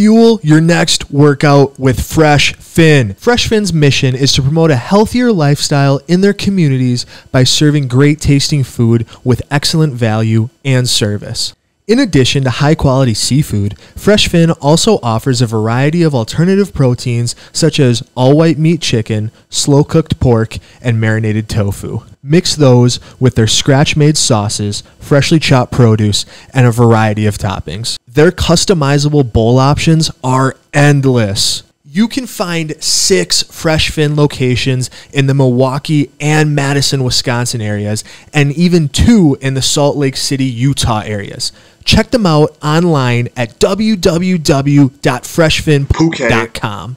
Fuel your next workout with Fresh Fin. Fresh Fin's mission is to promote a healthier lifestyle in their communities by serving great tasting food with excellent value and service. In addition to high-quality seafood, Fresh Fin also offers a variety of alternative proteins such as all-white meat chicken, slow-cooked pork, and marinated tofu. Mix those with their scratch-made sauces, freshly chopped produce, and a variety of toppings. Their customizable bowl options are endless. You can find 6 Fresh Fin locations in the Milwaukee and Madison, Wisconsin areas, and even 2 in the Salt Lake City, Utah areas. Check them out online at www.freshfinphuket.com.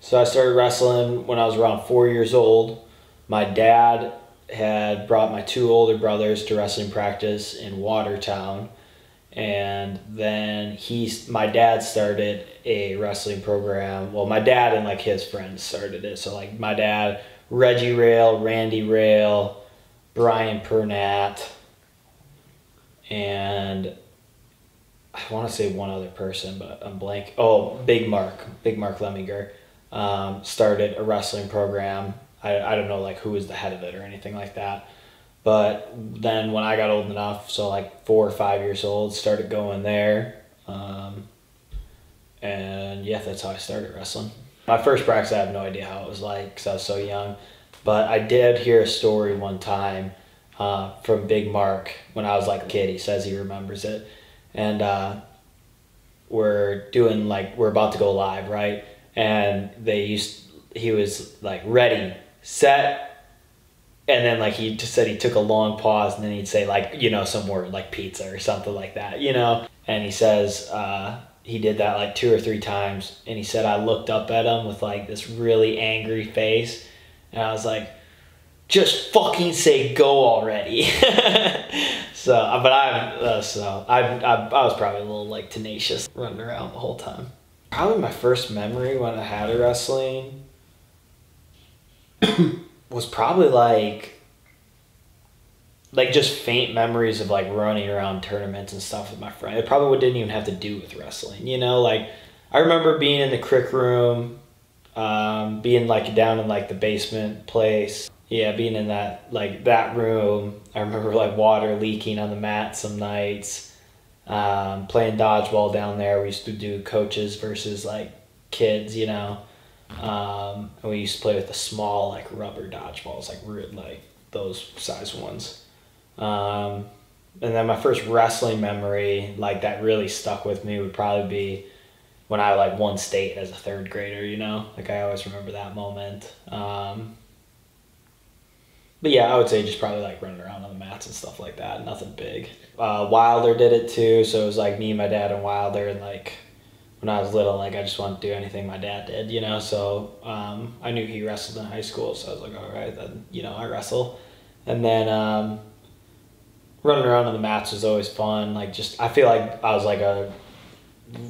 So I started wrestling when I was around 4 years old. My dad had brought my 2 older brothers to wrestling practice in Watertown. And then my dad started a wrestling program. Well, my dad and like his friends started it. So like my dad, Reggie Rail, Randy Rail, Brian Pernat, and I want to say one other person, but I'm blank. Oh, Big Mark Lemminger started a wrestling program. I don't know like who was the head of it or anything like that. But then when I got old enough, so like 4 or 5 years old, started going there. And yeah, that's how I started wrestling. My first practice, I have no idea how it was like because I was so young. But I did hear a story one time from Big Mark when I was like a kid. He says he remembers it. And we're about to go live, right? And he was like, ready, set. And then like he just said he took a long pause and then he'd say like, you know, some word like pizza or something like that, you know. And he says he did that like 2 or 3 times. And he said I looked up at him with like this really angry face. And I was like, just fucking say go already. I was probably a little like tenacious running around the whole time. Probably my first memory when I had a wrestling was probably like just faint memories of like running around tournaments and stuff with my friend. It probably didn't even have to do with wrestling, you know. Like I remember being in the crick room, being like down in like the basement place. Yeah, being in that room. I remember like water leaking on the mat some nights. Playing dodgeball down there. We used to do coaches versus like kids, you know. And we used to play with the small like rubber dodgeballs, like weird like those size ones. And then my first wrestling memory like that really stuck with me would probably be when I like won state as a 3rd grader, you know. Like I always remember that moment. But yeah, I would say just probably like running around on the mats and stuff like that, nothing big. Wilder did it too, so it was like me, my dad, and Wilder, and like when I was little, like I just wanted to do anything my dad did, you know. So I knew he wrestled in high school, so I was like, all right, then, you know, I wrestle. And then running around on the mats was always fun. Like just, I feel like I was like a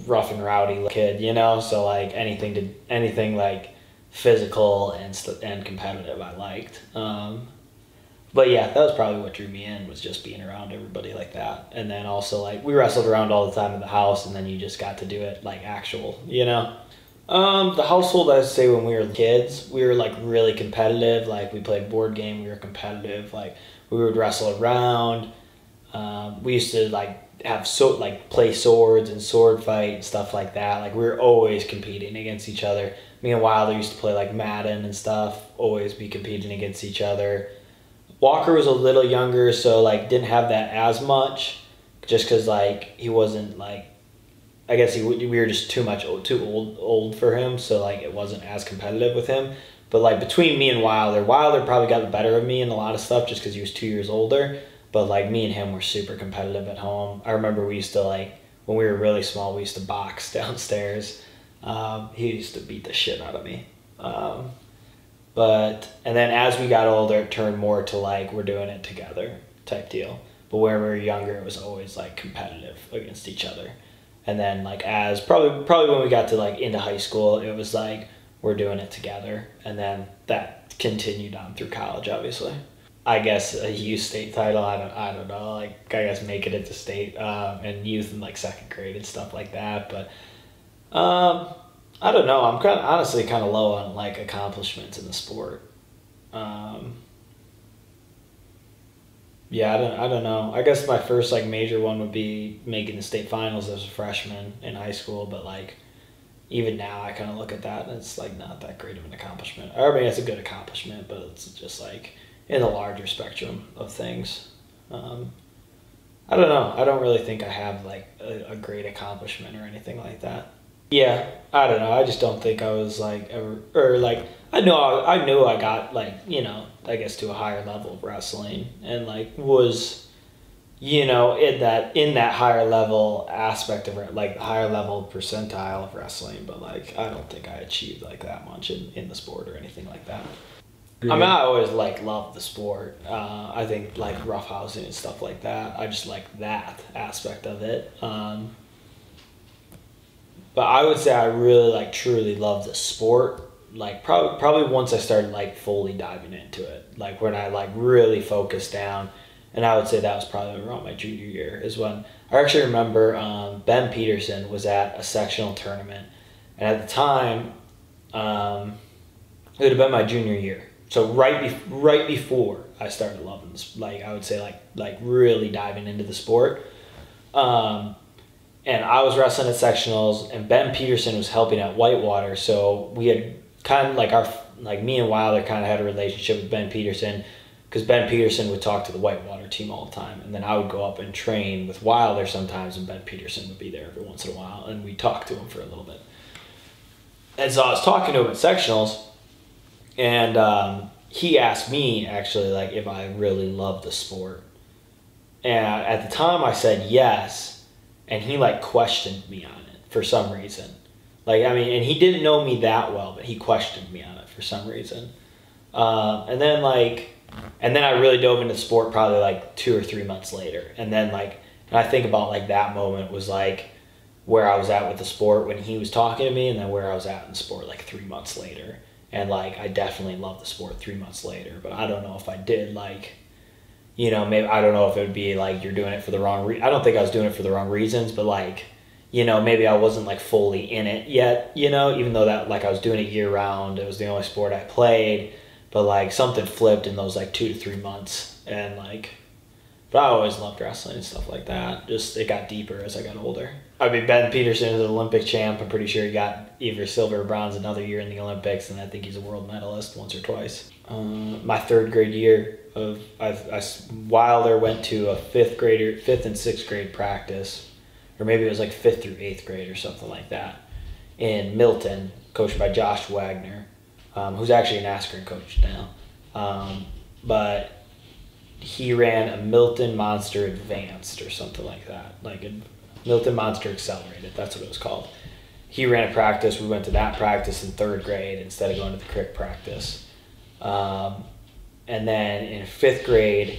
rough and rowdy kid, you know. So like anything like physical and competitive, I liked. But yeah, that was probably what drew me in, was just being around everybody like that. And then also like we wrestled around all the time at the house, and then you just got to do it like actual, you know. The household, I'd say when we were kids, we were like really competitive. Like we played board game, we were competitive. Like we would wrestle around. We used to like have play swords and sword fight and stuff like that. Like we were always competing against each other. Me and Wilder used to play like Madden and stuff, always be competing against each other. Walker was a little younger, so like didn't have that as much, just because like he wasn't like, I guess we were just too old for him, so like it wasn't as competitive with him. But like between me and Wilder probably got the better of me in a lot of stuff just because he was 2 years older. But like me and him were super competitive at home. I remember we used to like when we were really small, we used to box downstairs. He used to beat the shit out of me. And then as we got older, it turned more to like we're doing it together type deal. But when we were younger, it was always like competitive against each other. And then like as probably when we got to like into high school, it was like we're doing it together. And then that continued on through college, obviously. I guess a youth state title, I don't know, like I guess make it into state and youth in like 2nd grade and stuff like that. But I don't know. I'm honestly kind of low on like accomplishments in the sport. Yeah, I don't know. I guess my first like major one would be making the state finals as a freshman in high school, but like even now I kind of look at that and it's like not that great of an accomplishment. I mean, it's a good accomplishment, but it's just like in the larger spectrum of things. I don't know. I don't really think I have like a great accomplishment or anything like that. Yeah, I don't know. I just don't think I was like ever, or like I knew I got like, you know, I guess to a higher level of wrestling and like was, you know, in that higher level aspect of it, like the higher level percentile of wrestling, but like I don't think I achieved like that much in the sport or anything like that. Yeah. I mean, I always like loved the sport. I think like roughhousing and stuff like that. I just like that aspect of it. But I would say I really like truly love the sport. Like probably once I started like fully diving into it, like when I like really focused down, and I would say that was probably around my junior year is when I actually remember Ben Peterson was at a sectional tournament, and at the time, it would have been my junior year, so right before I started loving this, like I would say like really diving into the sport. And I was wrestling at sectionals, and Ben Peterson was helping at Whitewater, so we had kind of like me and Wilder kind of had a relationship with Ben Peterson, because Ben Peterson would talk to the Whitewater team all the time, and then I would go up and train with Wilder sometimes, and Ben Peterson would be there every once in a while, and we'd talk to him for a little bit. And so I was talking to him at sectionals, and he asked me actually like if I really loved the sport, and at the time I said yes, and he like questioned me on it for some reason. Like, I mean, and he didn't know me that well, but he questioned me on it for some reason. And then I really dove into sport probably like 2 or 3 months later. And then like, and I think about like that moment was like where I was at with the sport when he was talking to me, and then where I was at in the sport like 3 months later. And like, I definitely loved the sport 3 months later, but I don't know if I did like, you know, maybe, I don't know if it would be like, you're doing it for the wrong reason. I don't think I was doing it for the wrong reasons, but like, you know, maybe I wasn't like fully in it yet, you know, even though that like I was doing it year round, it was the only sport I played, but like something flipped in those like 2 to 3 months. And like, but I always loved wrestling and stuff like that. Just, it got deeper as I got older. I mean, Ben Peterson is an Olympic champ. I'm pretty sure he got either silver or bronze another year in the Olympics. And I think he's a world medalist once or twice. My third grade year of, Wilder went to a fifth and sixth grade practice, or maybe it was like 5th through 8th grade or something like that, in Milton, coached by Josh Wagner, who's actually an Askren coach now. But he ran a Milton Monster Advanced or something like that, like a Milton Monster Accelerated, that's what it was called. He ran a practice, we went to that practice in 3rd grade instead of going to the Crick practice. And then in 5th grade,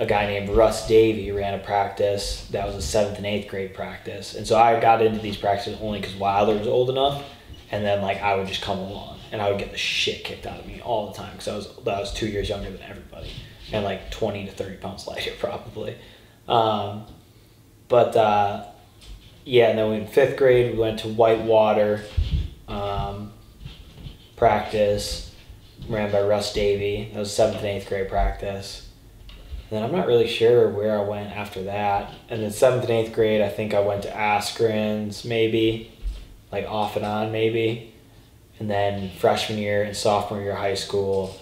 a guy named Russ Davey ran a practice that was a 7th and 8th grade practice. And so I got into these practices only because Wilder was old enough. And then like I would just come along and I would get the shit kicked out of me all the time, because I was 2 years younger than everybody and like 20 to 30 pounds lighter probably. Yeah, and then in 5th grade, we went to Whitewater practice ran by Russ Davey. That was 7th and 8th grade practice. Then I'm not really sure where I went after that. And then 7th and 8th grade, I think I went to Askren's maybe, like off and on maybe. And then freshman year and sophomore year of high school,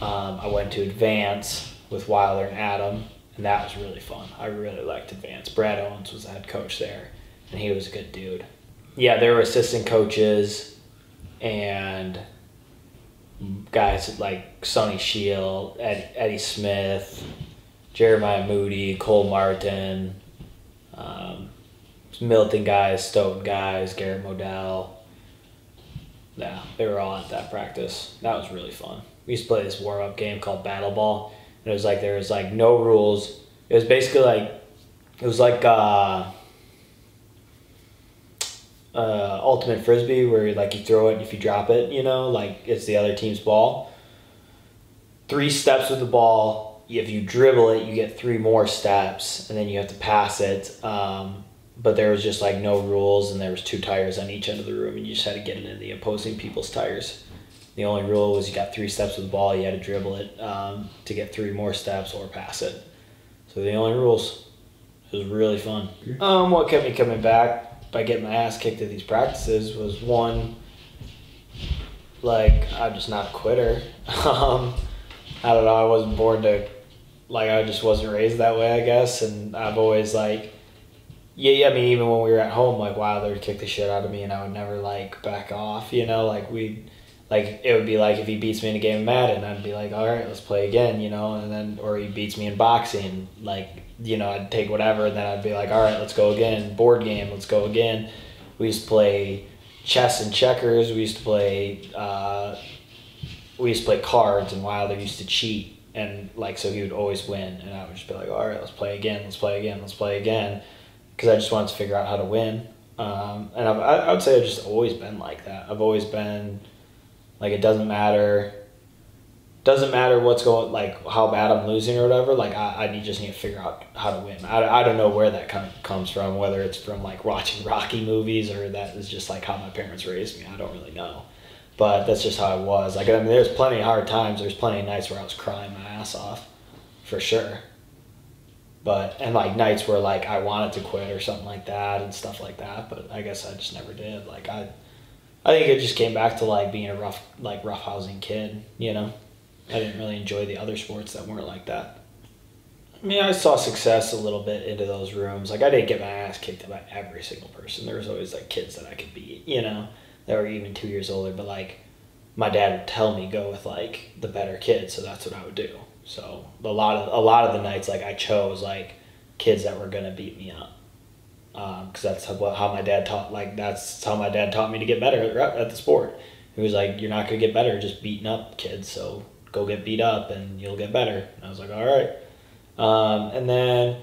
I went to Advance with Wilder and Adam, and that was really fun. I really liked Advance. Brad Owens was the head coach there, and he was a good dude. Yeah, there were assistant coaches and guys like Sonny Shield, Eddie Smith, Jeremiah Moody, Cole Martin, Milton guys, Stoughton guys, Garrett Modell. Yeah, they were all at that practice. That was really fun. We used to play this warm-up game called Battle Ball, and it was like there was like no rules. It was basically like, it was like ultimate frisbee, where like you throw it and if you drop it, you know, like it's the other team's ball. 3 steps with the ball. If you dribble it, you get 3 more steps, and then you have to pass it. But there was just like no rules, and there was two tires on each end of the room, and you just had to get it in the opposing people's tires. The only rule was you got 3 steps with the ball, you had to dribble it to get 3 more steps or pass it. So the only rules. It was really fun. What kept me coming back by getting my ass kicked at these practices was, one, like, I'm just not a quitter. I don't know, I wasn't born to, like, I just wasn't raised that way, I guess, and I've always, like, yeah, I mean, even when we were at home, like, Wilder would kick the shit out of me, and I would never, like, back off, you know, like, we'd, like, it would be like if he beats me in a game of Madden, I'd be like, all right, let's play again, you know, and then, or he beats me in boxing, like, you know, I'd take whatever, and then I'd be like, all right, let's go again, board game, let's go again. We used to play chess and checkers, we used to play cards, and Wilder used to cheat, and, like, so he would always win, and I would just be like, all right, let's play again, let's play again, let's play again, because I just wanted to figure out how to win. And I would say I've just always been like that. I've always been... like, it doesn't matter what's going, like, how bad I'm losing or whatever. Like, I just need to figure out how to win. I don't know where that kind of comes from, whether it's from, like, watching Rocky movies or that is just, like, how my parents raised me. I don't really know. But that's just how I was. Like, I mean, there's plenty of hard times. There's plenty of nights where I was crying my ass off, for sure. But, and, like, nights where, like, I wanted to quit or something like that and stuff like that. But I guess I just never did. Like, I think it just came back to, like, being a roughhousing kid, you know? I didn't really enjoy the other sports that weren't like that. I mean, I saw success a little bit into those rooms. Like, I didn't get my ass kicked by every single person. There was always, like, kids that I could beat, you know, that were even 2 years older. But, like, my dad would tell me, go with, like, the better kids, so that's what I would do. So a lot of the nights, like, I chose, like, kids that were going to beat me up. Because that's how my dad taught. Like, that's how my dad taught me to get better at the sport. He was like, "You're not gonna get better just beating up kids. So go get beat up, and you'll get better." And I was like, "All right." And then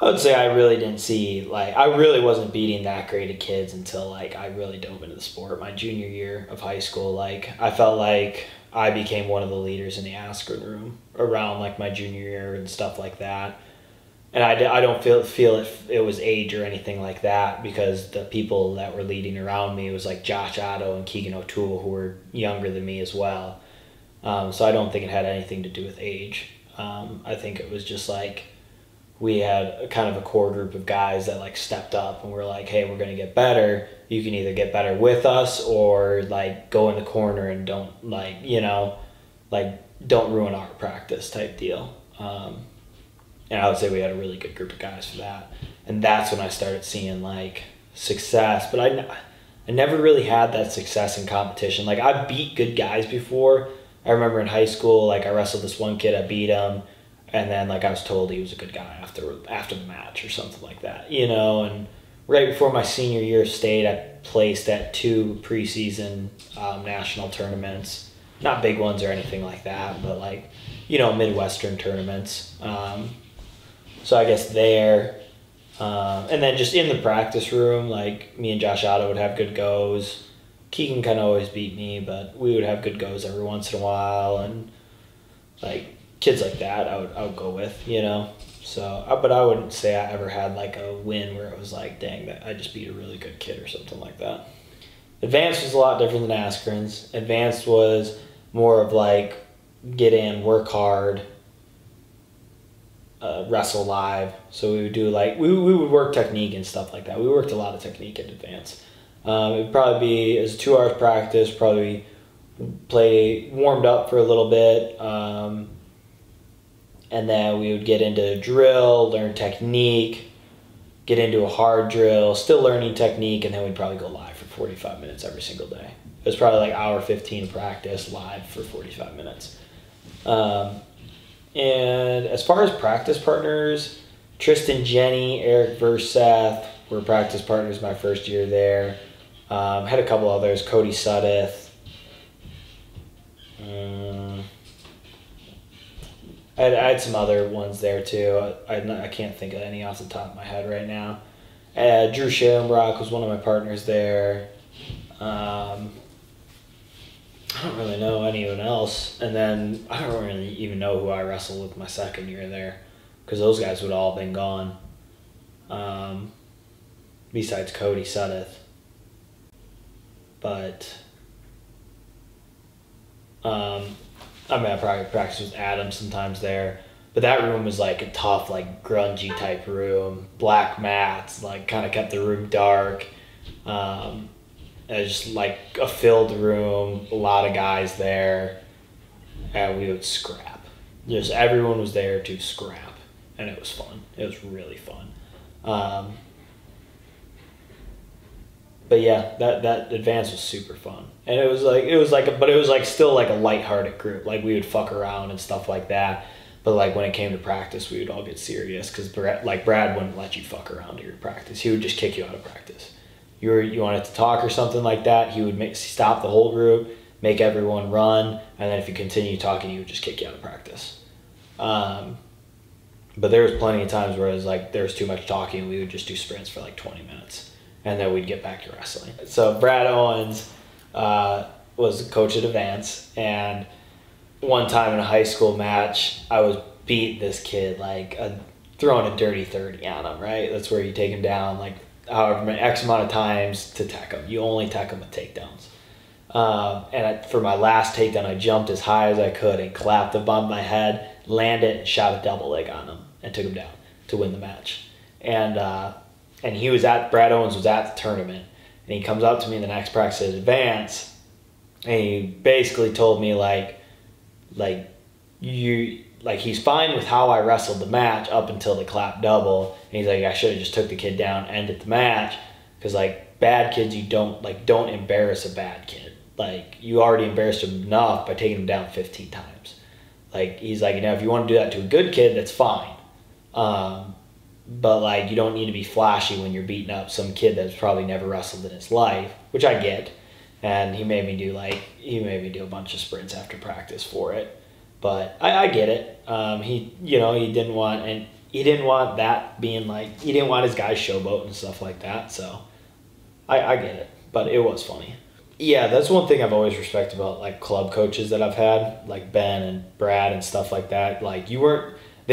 I would say I really didn't see, like, I really wasn't beating that great of kids until, like, I really dove into the sport. My junior year of high school, like, I felt like I became one of the leaders in the Askren room around, like, my junior year and stuff like that. And I don't feel it was age or anything like that, because the people that were leading around me, it was like Josh Otto and Keegan O'Toole, who were younger than me as well. So I don't think it had anything to do with age. I think it was just like we had a core group of guys that, like, stepped up and were like, hey, we're going to get better. You can either get better with us or, like, go in the corner and don't, like, you know, like, don't ruin our practice type deal. And I would say we had a really good group of guys for that. And that's when I started seeing, like, success. But I never really had that success in competition. Like, I beat good guys before. I remember in high school, like, I wrestled this one kid, I beat him. And then, like, I was told he was a good guy after the match or something like that, you know. And right before my senior year of state, I placed at 2 preseason national tournaments. Not big ones or anything like that, but, like, you know, Midwestern tournaments. So I guess there, and then just in the practice room, like, me and Josh Otto would have good goes. Keegan kind of always beat me, but we would have good goes every once in a while, and, like, kids like that I would go with, you know. So, but I wouldn't say I ever had, like, a win where it was like, dang, that I just beat a really good kid or something like that. Advance was a lot different than Askren's. Advance was more of, like, get in, work hard, wrestle live. So we would do, like, we would work technique and stuff like that. We worked a lot of technique in Advance. It would probably be as 2 hours practice, probably play, warmed up for a little bit, and then we would get into drill, learn technique, get into a hard drill, still learning technique, and then we'd probably go live for 45 minutes every single day. It was probably like hour 15 practice, live for 45 minutes. And as far as practice partners, Tristan Jenny, Eric Verseth were practice partners my first year there. Had a couple others, Cody Suddeth. I had some other ones there too. I can't think of any off the top of my head right now. Drew Scherenbrock was one of my partners there. I don't really know anyone else. And then I don't really even know who I wrestled with my second year there, because those guys would all have been gone. besides Cody Suddeth. But I mean, I probably practiced with Adam sometimes there. But that room was like a tough, like grungy type room, black mats, like kind of kept the room dark. It was just like a filled room, a lot of guys there, and we would scrap. Just everyone was there to scrap, and it was fun. It was really fun. But yeah, that Advance was super fun, and it was still like a lighthearted group. Like we would fuck around and stuff like that. But like when it came to practice, we would all get serious because Brad wouldn't let you fuck around during practice. He would just kick you out of practice. You wanted to talk or something like that, he would stop the whole group, make everyone run, and then if you continue talking, he would just kick you out of practice. But there was plenty of times where it was like there was too much talking, and we would just do sprints for like 20 minutes, and then we'd get back to wrestling. So Brad Owens was the coach at Advance, and one time in a high school match, I was beating this kid, like throwing a dirty 30 on him, right? That's where you take him down, like however X amount of times to tech him. You only tech him with takedowns. For my last takedown, I jumped as high as I could and clapped above my head, landed, and shot a double leg on him and took him down to win the match. And he was Brad Owens was at the tournament, and he comes up to me in the next practice at Advance, and he basically told me like he's fine with how I wrestled the match up until the clap double, and he's like, I should have just took the kid down, ended the match, because like bad kids, you don't embarrass a bad kid. Like you already embarrassed him enough by taking him down 15 times. Like he's like, you know, if you want to do that to a good kid, that's fine, but like you don't need to be flashy when you're beating up some kid that's probably never wrestled in his life, which I get. And he made me do a bunch of sprints after practice for it, but I get it. He didn't want that being like, he didn't want his guys showboat and stuff like that. So I get it, but it was funny. Yeah, that's one thing I've always respected about like club coaches that I've had, like Ben and Brad and stuff like that. Like they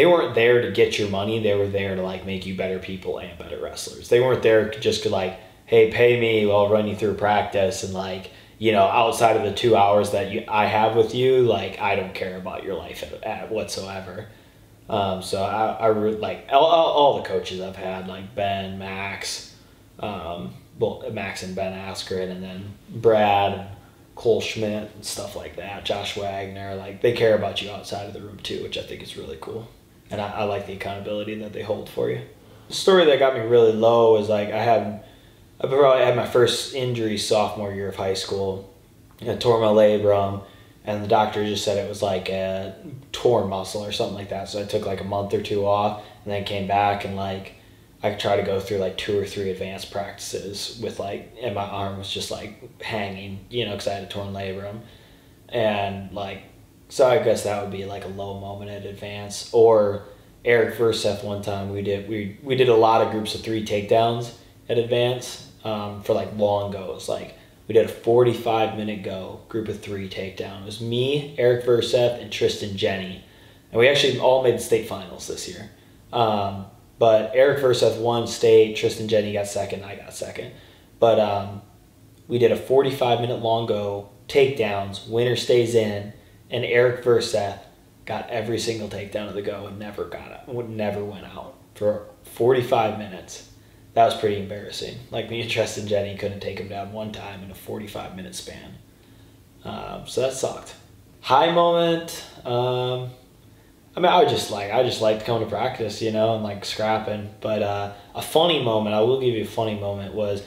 weren't there to get your money. They were there to like make you better people and better wrestlers. They weren't there just to like, hey, pay me, I'll run you through practice, and like, you know, outside of the 2 hours that I have with you, like, I don't care about your life at whatsoever. So I like, all the coaches I've had, like Ben, Max, Max and Ben Askren, and then Brad, and Cole Schmidt, and stuff like that, Josh Wagner, like, they care about you outside of the room too, which I think is really cool. And I like the accountability that they hold for you. The story that got me really low is like, I probably had my first injury sophomore year of high school. I tore my labrum, and the doctor just said it was like a torn muscle or something like that. So I took like a month or two off, and then came back, and like I tried to go through like 2 or 3 advanced practices with like, and my arm was just like hanging, you know, because I had a torn labrum. And like, so I guess that would be like a low moment at Advance. Or Eric Verseth one time, we did a lot of groups of 3 takedowns at Advance, for like long goes. Like we did a 45-minute go, group of 3 takedown. It was me, Eric Verseth, and Tristan Jenny. And we actually all made the state finals this year. But Eric Verseth won state, Tristan Jenny got second, I got second. But we did a 45-minute long go, takedowns, winner stays in, and Eric Verseth got every single takedown of the go and never went out for 45 minutes. That was pretty embarrassing. Like me and Tristan Jenny couldn't take him down one time in a 45-minute span. So that sucked. High moment. I mean, I just liked coming to practice, you know, and like scrapping. But a funny moment, I will give you a funny moment, was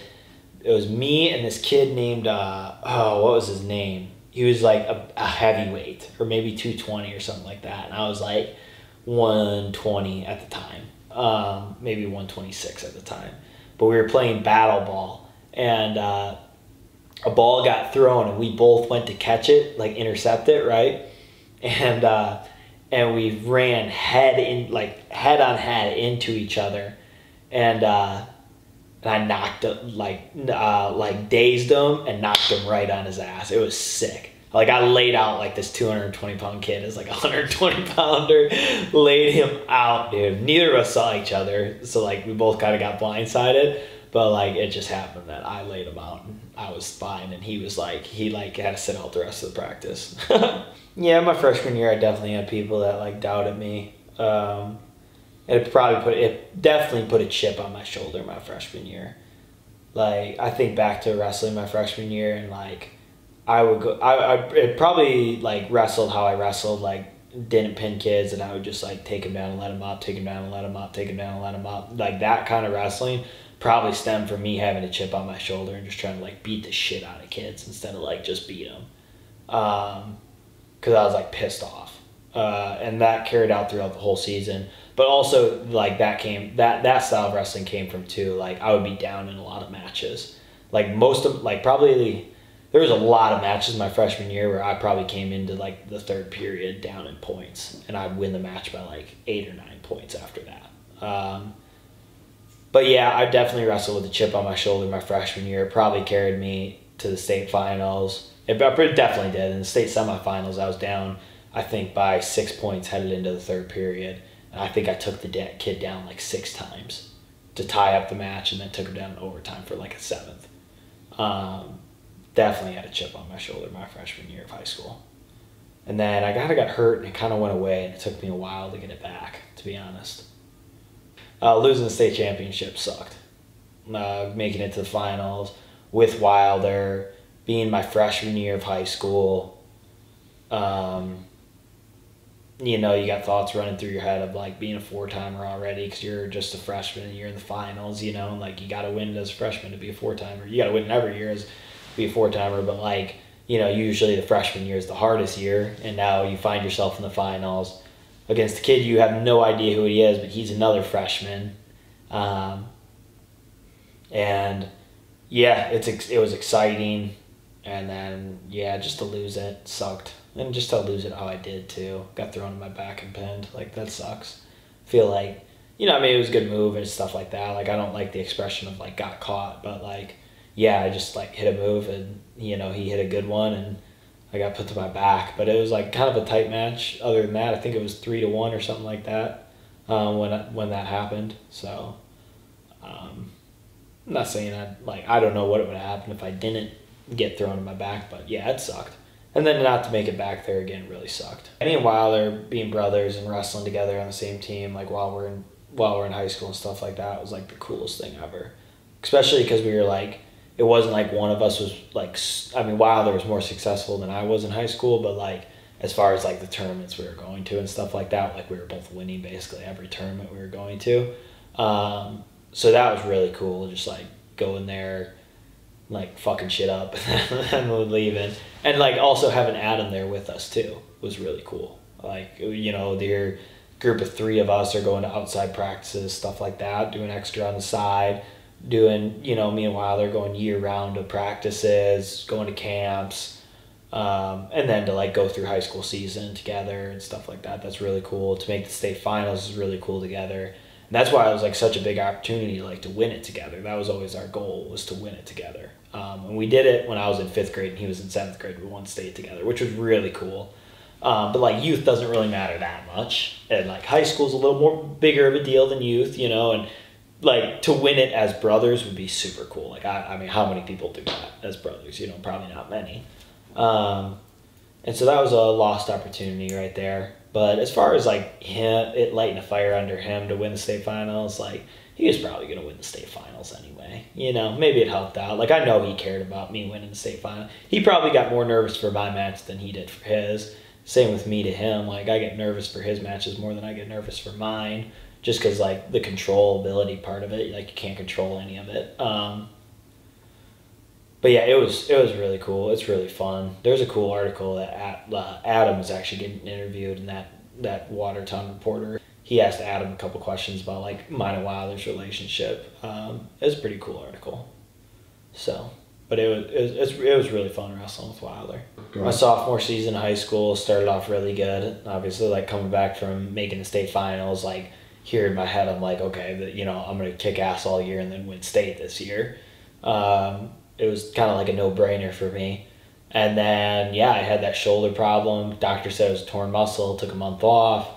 it was me and this kid named, what was his name? He was like a heavyweight or maybe 220 or something like that. And I was like 120 at the time. Maybe 126 at the time, but we were playing Battle Ball, and a ball got thrown, and we both went to catch it, like intercept it, right? And we ran head on head into each other, and I knocked him, like dazed him and knocked him right on his ass. It was sick. Like I laid out like this 220-pound kid is like a 120-pounder, laid him out, dude. Neither of us saw each other, so like we both kind of got blindsided. But like, it just happened that I laid him out and I was fine, and he was like, he like had to sit out the rest of the practice. Yeah, my freshman year I definitely had people that like doubted me. It definitely put a chip on my shoulder my freshman year. Like, I think back to wrestling my freshman year, and like I would go, it probably like wrestled how I wrestled, like didn't pin kids, and I would just like take him down and let him up, take him down and let him up, take him down and let him up. Like that kind of wrestling probably stemmed from me having a chip on my shoulder and just trying to like beat the shit out of kids instead of like just beat them. 'Cause I was like pissed off. And that carried out throughout the whole season. But also like that style of wrestling came from too. Like I would be down in a lot of matches. Like most of like probably there was a lot of matches my freshman year where I probably came into like the third period down in points, and I'd win the match by like 8 or 9 points after that. But yeah, I definitely wrestled with a chip on my shoulder my freshman year. It probably carried me to the state finals. It definitely did. In the state semifinals, I was down, I think, by 6 points headed into the third period. And I think I took the kid down like 6 times to tie up the match, and then took him down in overtime for like a 7th. Definitely had a chip on my shoulder my freshman year of high school. And then I kind of got hurt, and it kind of went away, and it took me a while to get it back, to be honest. Losing the state championship sucked. Making it to the finals with Wilder, being my freshman year of high school, you know, you got thoughts running through your head of like being a 4-timer already because you're just a freshman and you're in the finals, you know, like you got to win as a freshman to be a 4-timer. You got to win every year as be a 4-timer, but like, you know, usually the freshman year is the hardest year, and now you find yourself in the finals against a kid you have no idea who he is, but he's another freshman. And yeah, it was exciting, and then yeah, just to lose it sucked, and just to lose it how I did too, got thrown on my back and pinned, like that sucks. I feel like, you know, I mean, it was a good move and stuff like that. Like I don't like the expression of like got caught, but like, yeah, I just like hit a move, and you know, he hit a good one, and I got put to my back. But it was like kind of a tight match. Other than that, I think it was 3-1 or something like that when that happened. So I'm not saying I don't know what it would have happened if I didn't get thrown to my back, but yeah, it sucked. And then not to make it back there again really sucked. Me and Wilder being brothers and wrestling together on the same team, like while we're in high school and stuff like that, was like the coolest thing ever. Especially because we were like, it wasn't like one of us was like, I mean, Wilder was more successful than I was in high school, but like as far as like the tournaments we were going to and stuff like that, like we were both winning basically every tournament we were going to. So that was really cool, just like go in there, like fucking shit up and we'd leave it. And like also having Adam there with us too was really cool. Like, you know, the group of 3 of us are going to outside practices, stuff like that, doing extra on the side. Doing, you know, meanwhile they're going year round to practices, going to camps, and then to like go through high school season together and stuff like that. That's really cool. To make the state finals is really cool together, and that's why it was like such a big opportunity, like to win it together. That was always our goal, was to win it together. And we did it when I was in 5th grade and he was in 7th grade. We won state together, which was really cool. But like youth doesn't really matter that much, and like high school's a little more bigger of a deal than youth, you know. And like to win it as brothers would be super cool. Like I mean, how many people do that as brothers? You know, probably not many. And so that was a lost opportunity right there. But as far as like him, it lighting a fire under him to win the state finals, like he was probably gonna win the state finals anyway. You know, maybe it helped out. Like I know he cared about me winning the state final. He probably got more nervous for my match than he did for his. Same with me to him. Like I get nervous for his matches more than I get nervous for mine. Just because, like, the controllability part of it, like, you can't control any of it. But, yeah, it was really cool. It's really fun. There's a cool article that Adam was actually getting interviewed in that Watertown reporter. He asked Adam a couple questions about, like, mine and Wilder's relationship. It was a pretty cool article. So, but it was really fun wrestling with Wilder. My sophomore season in high school started off really good. Obviously, like, coming back from making the state finals, like, here in my head, I'm like, okay, you know, I'm going to kick ass all year and then win state this year. It was kind of like a no-brainer for me. And then, yeah, I had that shoulder problem. Doctor said it was a torn muscle, took a month off,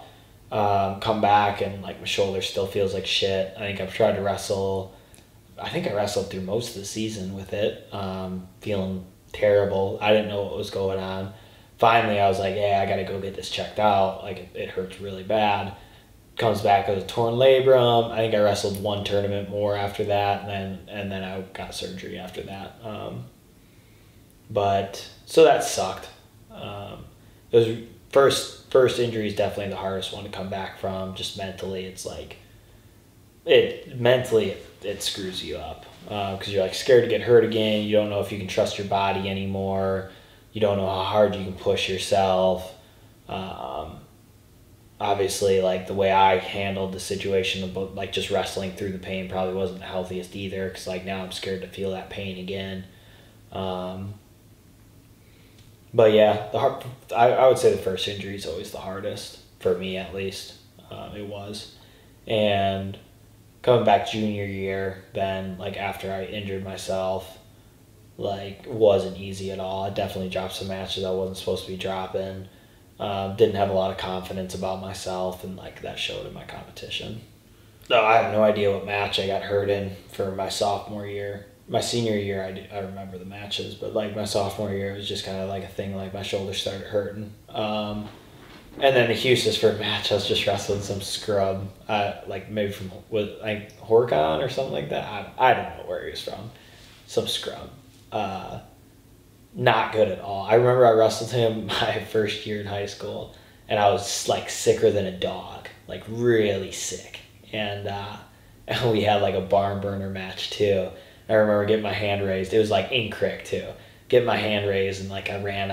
come back, and, like, my shoulder still feels like shit. I think I've tried to wrestle. I think I wrestled through most of the season with it, feeling terrible. I didn't know what was going on. Finally, I was like, yeah, I got to go get this checked out. Like, it hurts really bad. Comes back with a torn labrum. I think I wrestled one tournament more after that, and then I got surgery after that. But so that sucked. Those first injury is definitely the hardest one to come back from. Just mentally, it's like it screws you up because you're like scared to get hurt again. You don't know if you can trust your body anymore. You don't know how hard you can push yourself. Obviously, like the way I handled the situation of like just wrestling through the pain probably wasn't the healthiest either, because like now I'm scared to feel that pain again. But yeah, I would say the first injury is always the hardest, for me at least. It was. And coming back junior year, then like after I injured myself, like wasn't easy at all. I definitely dropped some matches I wasn't supposed to be dropping. Didn't have a lot of confidence about myself, and like that showed in my competition. So I have no idea what match I got hurt in for my sophomore year. My senior year, I remember the matches, but like my sophomore year, it was just kind of like a thing, like my shoulder started hurting. And then the Houston match, I was just wrestling some scrub, like maybe from, like Horicon or something like that. I don't know where he was from. Some scrub. Not good at all. I remember I wrestled him my first year in high school, and I was like sicker than a dog, like really sick. And we had like a barn burner match too. I remember getting my hand raised. It was like incorrect too. Get my hand raised, and like I ran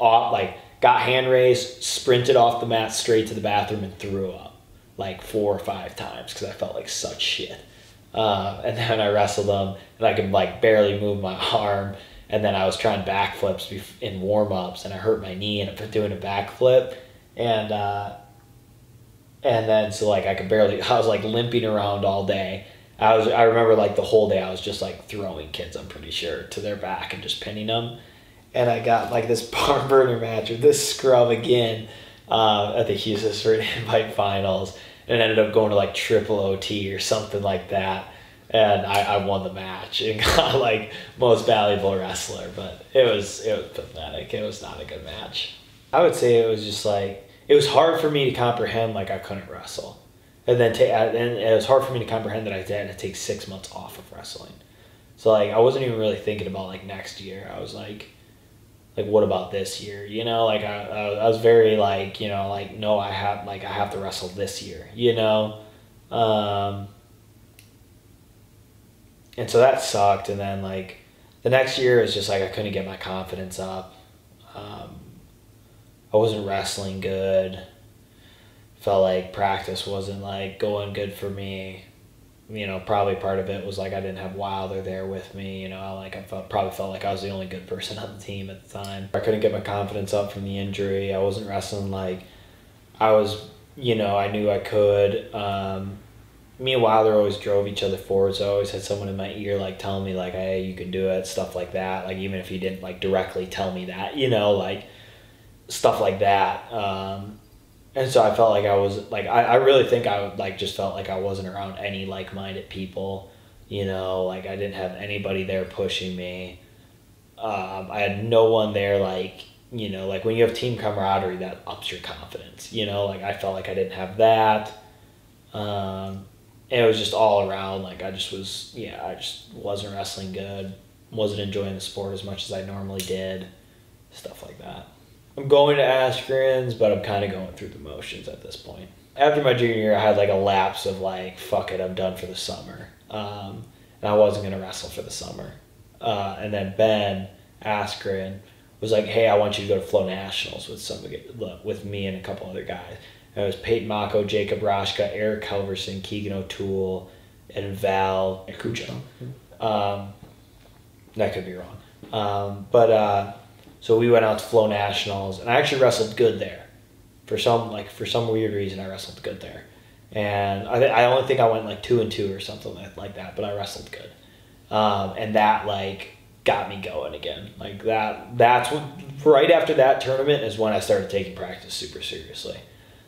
off, like got hand raised, sprinted off the mat straight to the bathroom and threw up like 4 or 5 times because I felt like such shit. And then I wrestled him, and I could like barely move my arm. And then I was trying backflips in warm ups, and I hurt my knee and doing a backflip, and then so like I could barely. I was like limping around all day. I remember like the whole day I was just like throwing kids, I'm pretty sure, to their back and just pinning them. And I got like this barn burner match with this scrub again at the Houston Invite Finals, and ended up going to like triple OT or something like that. And I won the match and got like most valuable wrestler, but it was pathetic. It was not a good match. I would say it was just like, it was hard for me to comprehend like I couldn't wrestle. And then it was hard for me to comprehend that I had to take 6 months off of wrestling. So like I wasn't even really thinking about like next year. I was like what about this year? You know, like I was very like, you know, like no, I have to wrestle this year. You know, and so that sucked. And then like the next year was just like I couldn't get my confidence up. I wasn't wrestling good. Felt like practice wasn't like going good for me. You know, probably part of it was like I didn't have Wilder there with me. You know, like I probably felt like I was the only good person on the team at the time. I couldn't get my confidence up from the injury. I wasn't wrestling like I was, you know, I knew I could. Me and Wilder always drove each other forward, so I always had someone in my ear like telling me like, hey, you can do it, stuff like that. Like even if he didn't like directly tell me that, you know, like stuff like that. And so I felt like I was, like, I really think I, like, just felt like I wasn't around any like-minded people, you know, like, I didn't have anybody there pushing me. I had no one there, like, you know, like, when you have team camaraderie, that ups your confidence, you know, like, I felt like I didn't have that. And it was just all around, like, I just wasn't wrestling good, wasn't enjoying the sport as much as I normally did, stuff like that. I'm going to Askren's, but I'm kind of going through the motions at this point. After my junior year, I had like a lapse of like, fuck it, I'm done for the summer. And I wasn't going to wrestle for the summer. And then Ben Askren was like, hey, I want you to go to Flow Nationals with me and a couple other guys. And it was Peyton Mako, Jacob Roshka, Eric Verseth, Keegan O'Toole, and Val Cucho. That could be wrong. So we went out to Flow Nationals, and I actually wrestled good there. For some weird reason, I wrestled good there. And I only think I went like 2-2 or something like that, but I wrestled good. And that like got me going again. Like that's what, right after that tournament is when I started taking practice super seriously.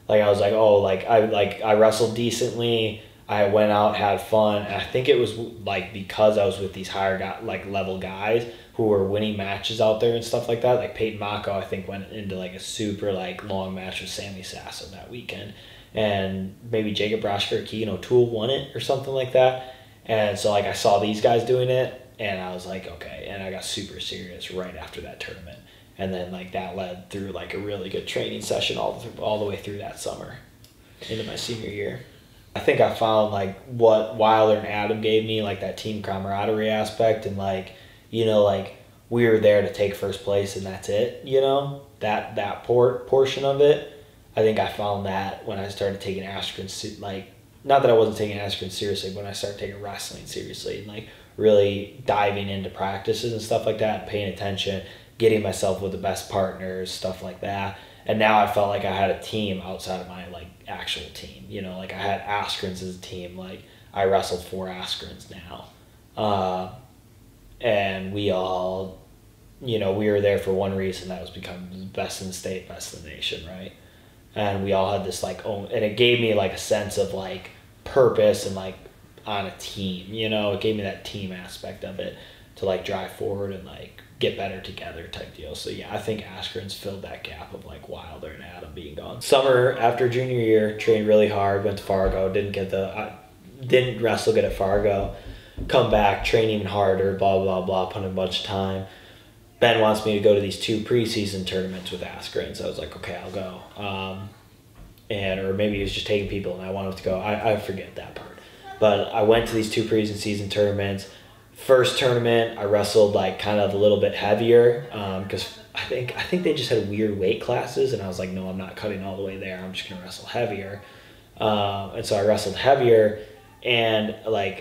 Like I was like, oh, like I wrestled decently. I went out, had fun, and I think it was like because I was with these higher level guys who were winning matches out there and stuff like that. Like Peyton Mako, I think, went into like a super long match with Sammy Sasso that weekend, and maybe Jacob Roshka or Keegan O'Toole won it or something like that. And so I saw these guys doing it, and I was like, okay. And I got super serious right after that tournament, and then that led through a really good training session all the way through that summer into my senior year. I think I found what Wilder and Adam gave me, that team camaraderie aspect, and we were there to take first place and that's it, that portion of it. I think I found that when I started taking Askren, not that I wasn't taking Askren seriously, but when I started taking wrestling seriously and really diving into practices and stuff like that, paying attention, getting myself with the best partners, stuff like that. And now I felt I had a team outside of my actual team, I had Askrens as a team. I wrestled 4 Askrens now, and we all, we were there for one reason, that was become best in the state, best in the nation, right? And we all had this and it gave me a sense of purpose and on a team, it gave me that team aspect of it to drive forward and get better together type deal. So yeah, I think Askren's filled that gap of Wilder and Adam being gone. Summer after junior year, trained really hard, went to Fargo, didn't wrestle good at Fargo, come back, train even harder, blah, blah, blah, put in a bunch of time. Ben wants me to go to these 2 preseason tournaments with Askren, so I was like, okay, I'll go. Or maybe he was just taking people and I wanted to go. I forget that part. But I went to these 2 preseason tournaments. First tournament, I wrestled a little bit heavier, because I think they just had weird weight classes, and I was like, no, I'm not cutting all the way there. I'm just gonna wrestle heavier, and so I wrestled heavier, and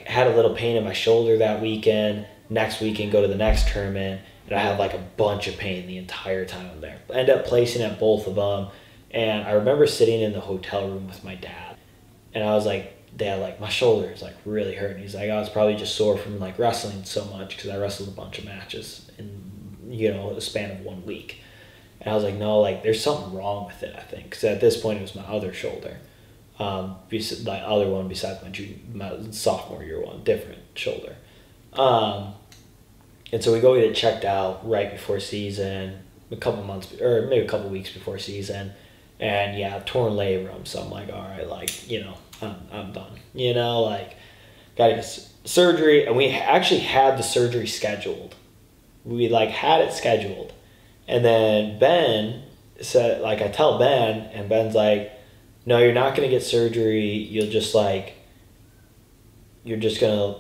had a little pain in my shoulder that weekend. Next weekend, go to the next tournament, and I had a bunch of pain the entire time I'm there. I ended up placing at both of them, and I remember sitting in the hotel room with my dad, and I was like, Dad, my shoulder is really hurting. He's like, oh, it's probably just sore from wrestling so much, because I wrestled a bunch of matches in the span of 1 week. And I was like, no, there's something wrong with it, I think, because at this point it was my other shoulder, the other one besides my sophomore year one, different shoulder. And so we go get it checked out right before season, a couple months or maybe a couple weeks before season, and yeah, torn labrum. So I'm like, all right, I'm done, gotta get surgery. And we actually had the surgery scheduled. We had it scheduled. And then Ben said, I tell Ben, and Ben's like, no, you're not going to get surgery. You'll just you're just going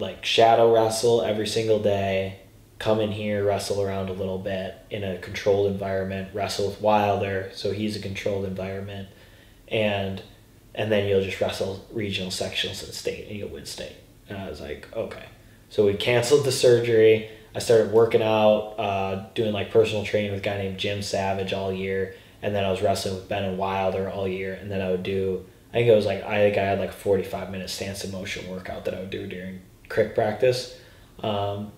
to shadow wrestle every single day, come in here, wrestle around a little bit in a controlled environment, wrestle with Wilder. So he's a controlled environment. And then you'll just wrestle regional, sectionals, and state, and you'll win state. And I was like, okay. So we canceled the surgery. I started working out, doing personal training with a guy named Jim Savage all year, and then I was wrestling with Ben and Wilder all year, and then I would do, I had a 45-minute stance and motion workout that I would do during crick practice, and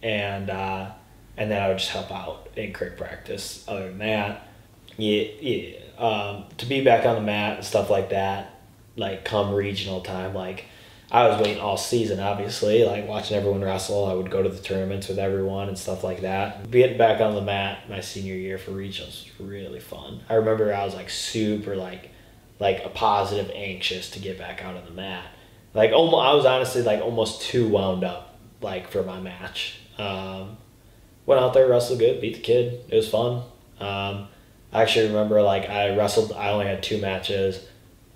then I would just help out in crick practice. Other than that, to be back on the mat and stuff like that, come regional time, I was waiting all season, obviously, watching everyone wrestle. I would go to the tournaments with everyone and stuff like that. Being back on the mat my senior year for regionals was really fun. I remember I was super a positive anxious to get back out on the mat. Almost, I was honestly almost too wound up for my match. Went out there, wrestled good, beat the kid. It was fun. I actually remember I wrestled, I only had 2 matches.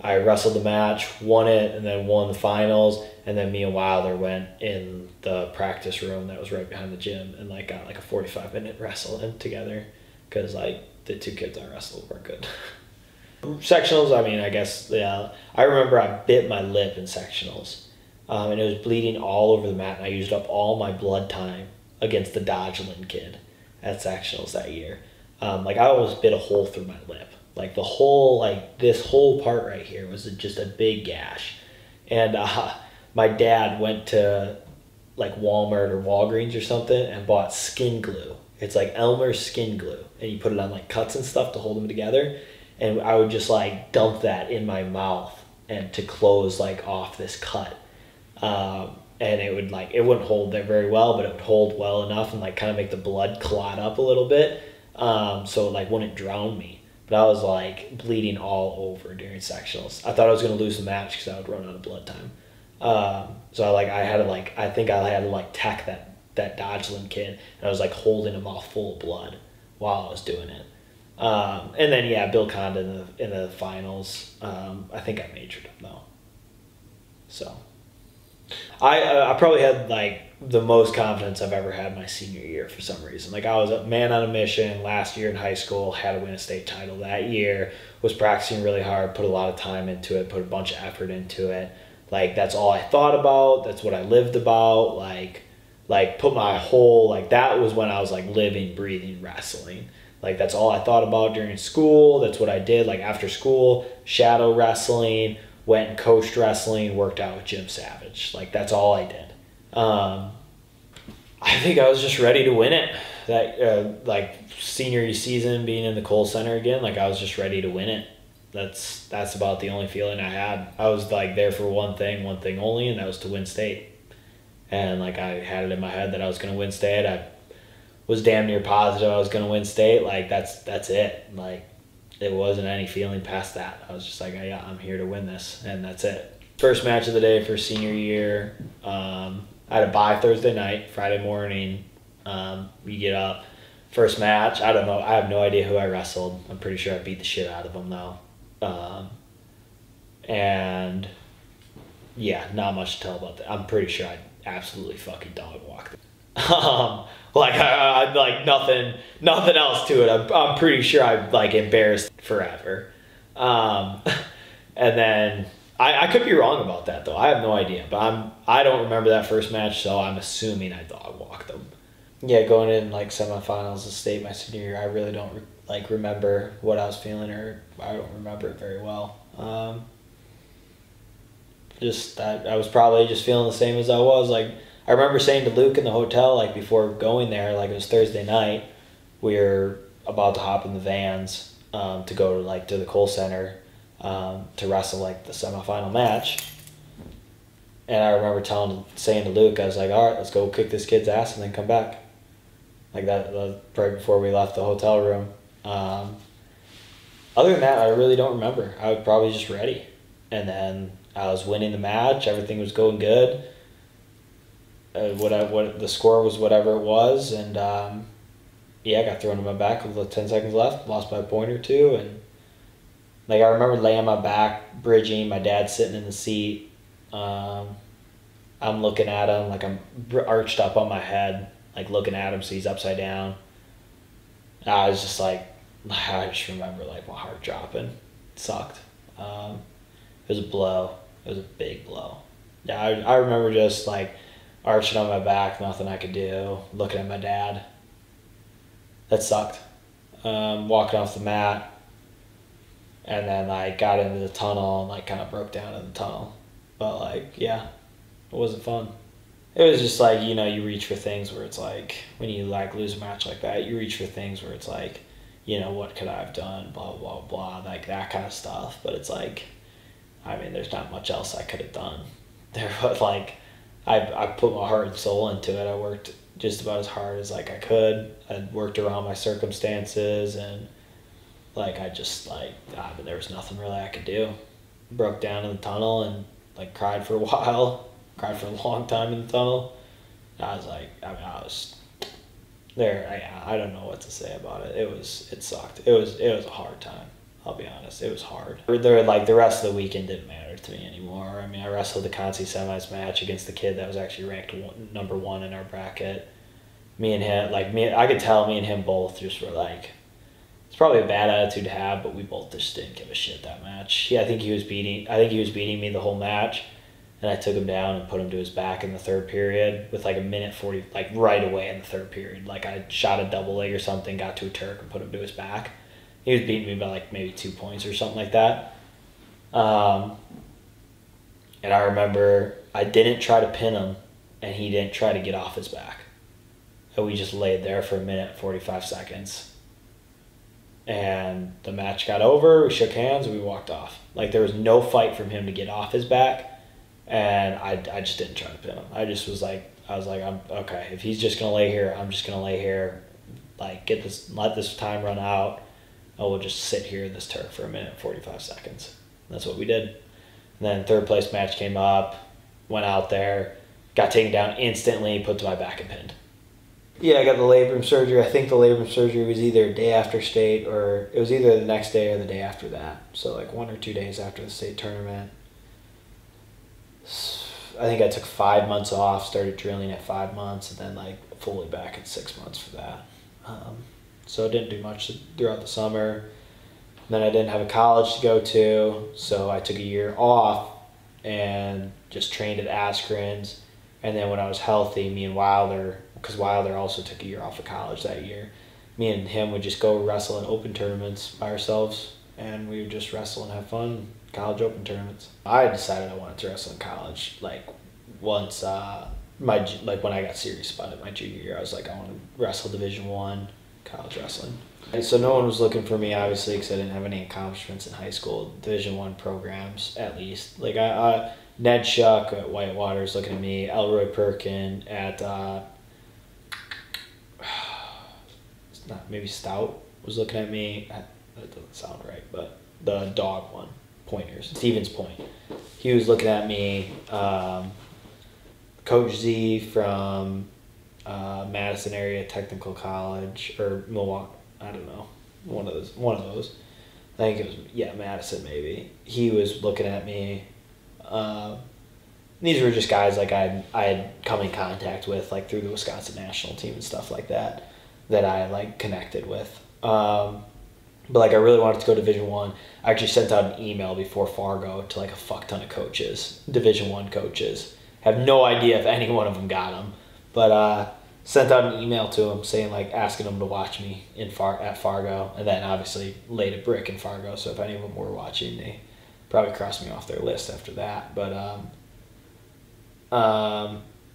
I wrestled the match, won it, and then won the finals, and then me and Wilder went in the practice room that was right behind the gym and got a 45-minute wrestle in together, because the 2 kids I wrestled weren't good. Sectionals, I guess, yeah. I remember I bit my lip in sectionals, and it was bleeding all over the mat, and I used up all my blood time against the Dodgeland kid at sectionals that year. I almost bit a hole through my lip. The whole, this whole part right here was just a big gash. And my dad went to, Walmart or Walgreens or something and bought skin glue. It's, Elmer's skin glue. And you put it on, cuts and stuff to hold them together. And I would just, dump that in my mouth and to close like off this cut. And it would like, it wouldn't hold there very well, but it would hold well enough and like kind of make the blood clot up a little bit. So it like wouldn't drown me. But I was like bleeding all over during sectionals. I thought I was going to lose the match because I would run out of blood time. So I had to tech that Dodgeland kid, and I was like holding him all full of blood while I was doing it. And then yeah, Bill Condon in the finals. I think I majored him though. So I probably had like the most confidence I've ever had my senior year for some reason. Like I was a man on a mission last year in high school, had to win a state title that year, was practicing really hard, put a lot of time into it, put a bunch of effort into it. Like that's all I thought about. That's what I lived about. Like put my whole, like that was when I was like living, breathing, wrestling. Like that's all I thought about during school. That's what I did. Like after school, shadow wrestling, went and coached wrestling, worked out with Jim Savage. Like that's all I did. I think I was just ready to win it. That like senior season, being in the Kohl Center again, like I was just ready to win it. That's about the only feeling I had. I was like there for one thing only, and that was to win state. And like I had it in my head that I was gonna win state. I was damn near positive I was gonna win state. Like that's it. Like it wasn't any feeling past that. I was just like, oh, yeah, I'm here to win this, and that's it. First match of the day for senior year. I had a bye Thursday night, Friday morning. We get up. First match, I don't know. I have no idea who I wrestled. I'm pretty sure I beat the shit out of them though. And yeah, not much to tell about that. I'm pretty sure I absolutely fucking dog walked. I like nothing else to it. I'm pretty sure I'm like embarrassed forever. And then I could be wrong about that though. I have no idea, but I don't remember that first match, so I'm assuming I dog walked them. Yeah, going in like semifinals of state my senior year, I really don't remember what I was feeling, or I don't remember it very well. I was probably just feeling the same as I was. Like I remember saying to Luke in the hotel, like before going there, like it was Thursday night, we were about to hop in the vans to go to the Kohl Center to wrestle like the semifinal match. And I remember saying to Luke, I was like, all right, let's go kick this kid's ass and then come back. Like that was right before we left the hotel room. Other than that, I really don't remember. I was probably just ready. And then I was winning the match. Everything was going good. The score was whatever it was. And yeah, I got thrown in my back with 10 seconds left. Lost by a point or two. And like I remember laying on my back, bridging, my dad sitting in the seat. I'm looking at him, like I'm arched up on my head, like looking at him, so he's upside down. And I was just like, I just remember like my heart dropping. It sucked. It was a blow. It was a big blow. Yeah, I remember just like arching on my back, nothing I could do, looking at my dad. That sucked. Walking off the mat, and then I got into the tunnel and like kind of broke down in the tunnel. But like, yeah, it wasn't fun. It was just like, you know, you reach for things where it's like, when you like lose a match like that, you reach for things where it's like, you know, what could I have done, blah, blah, blah, like that kind of stuff. But it's like, I mean, there's not much else I could have done. There was like, I put my heart and soul into it. I worked just about as hard as like I could. I worked around my circumstances, and like, I just like, I mean, there was nothing really I could do. Broke down in the tunnel and like cried for a while, cried for a long time in the tunnel. I was like, I mean, I was there. I don't know what to say about it. It sucked. It was a hard time. I'll be honest. It was hard. The rest of the weekend didn't matter to me anymore. I mean, I wrestled the Conci semis match against the kid that was actually ranked number 1 in our bracket. Me and him, I could tell me and him both just were like, it's probably a bad attitude to have, but we both just didn't give a shit that match. Yeah, I think he was beating me the whole match, and I took him down and put him to his back in the third period with like a minute 40, like right away in the third period. Like I shot a double leg or something, got to a Turk and put him to his back. He was beating me by like maybe 2 points or something like that. And I remember I didn't try to pin him, and he didn't try to get off his back. And we just laid there for a minute 45 seconds. And the match got over, we shook hands, and we walked off. Like, there was no fight from him to get off his back, and I just didn't try to pin him. I just was like, I'm okay, if he's just gonna lay here, I'm just gonna lay here, like, let this time run out. I will just sit here in this turf for a minute and 45 seconds. And that's what we did. And then third place match came up, went out there, got taken down instantly, put to my back and pinned. Yeah, I got the labrum surgery. I think the labrum surgery was either day after state, or it was either the next day or the day after that. So like 1 or 2 days after the state tournament. I think I took 5 months off, started drilling at 5 months, and then like fully back at 6 months for that. So I didn't do much throughout the summer. And then I didn't have a college to go to, so I took a year off and just trained at Askren's. And then when I was healthy, me and Wilder, because Wilder also took a year off of college that year, me and him would just go wrestle in open tournaments by ourselves, and we would just wrestle and have fun, college open tournaments. I decided I wanted to wrestle in college, like once, like when I got serious about it my junior year, I was like, I want to wrestle Division I college wrestling. And so no one was looking for me, obviously, because I didn't have any accomplishments in high school, Division I programs at least. Like Ned Schuck at Whitewater was looking at me, Elroy Perkin at maybe Stout was looking at me. That doesn't sound right, but the dog one, Pointers, Stevens Point. He was looking at me. Coach Z from Madison area technical college, or Milwaukee, I don't know, one of those. I think it was, yeah, Madison maybe. He was looking at me. These were just guys like I had come in contact with, like through the Wisconsin national team and stuff like that, that I like connected with. But like I really wanted to go to Division I. I actually sent out an email before Fargo to like a fuck ton of coaches, Division I coaches. Have no idea if any one of them got them, but sent out an email to them saying like asking them to watch me in at Fargo, and then obviously laid a brick in Fargo. So if any of them were watching, they probably crossed me off their list after that. But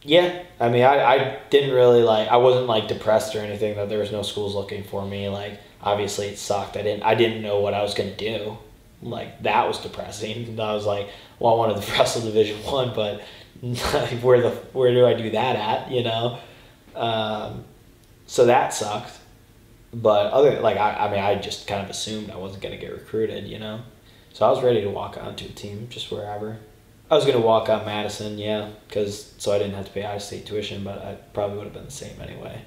yeah, I mean, I didn't really like, I wasn't like depressed or anything that there was no schools looking for me. Like obviously it sucked. I didn't know what I was gonna do. Like that was depressing. And I was like, well, I wanted to wrestle Division I, but like, where do I do that at, you know? So that sucked. But other, like, I mean, I just kind of assumed I wasn't going to get recruited, you know? So I was ready to walk on to a team, just wherever. I was going to walk on Madison, yeah, so I didn't have to pay out-of-state tuition, but I probably would have been the same anyway,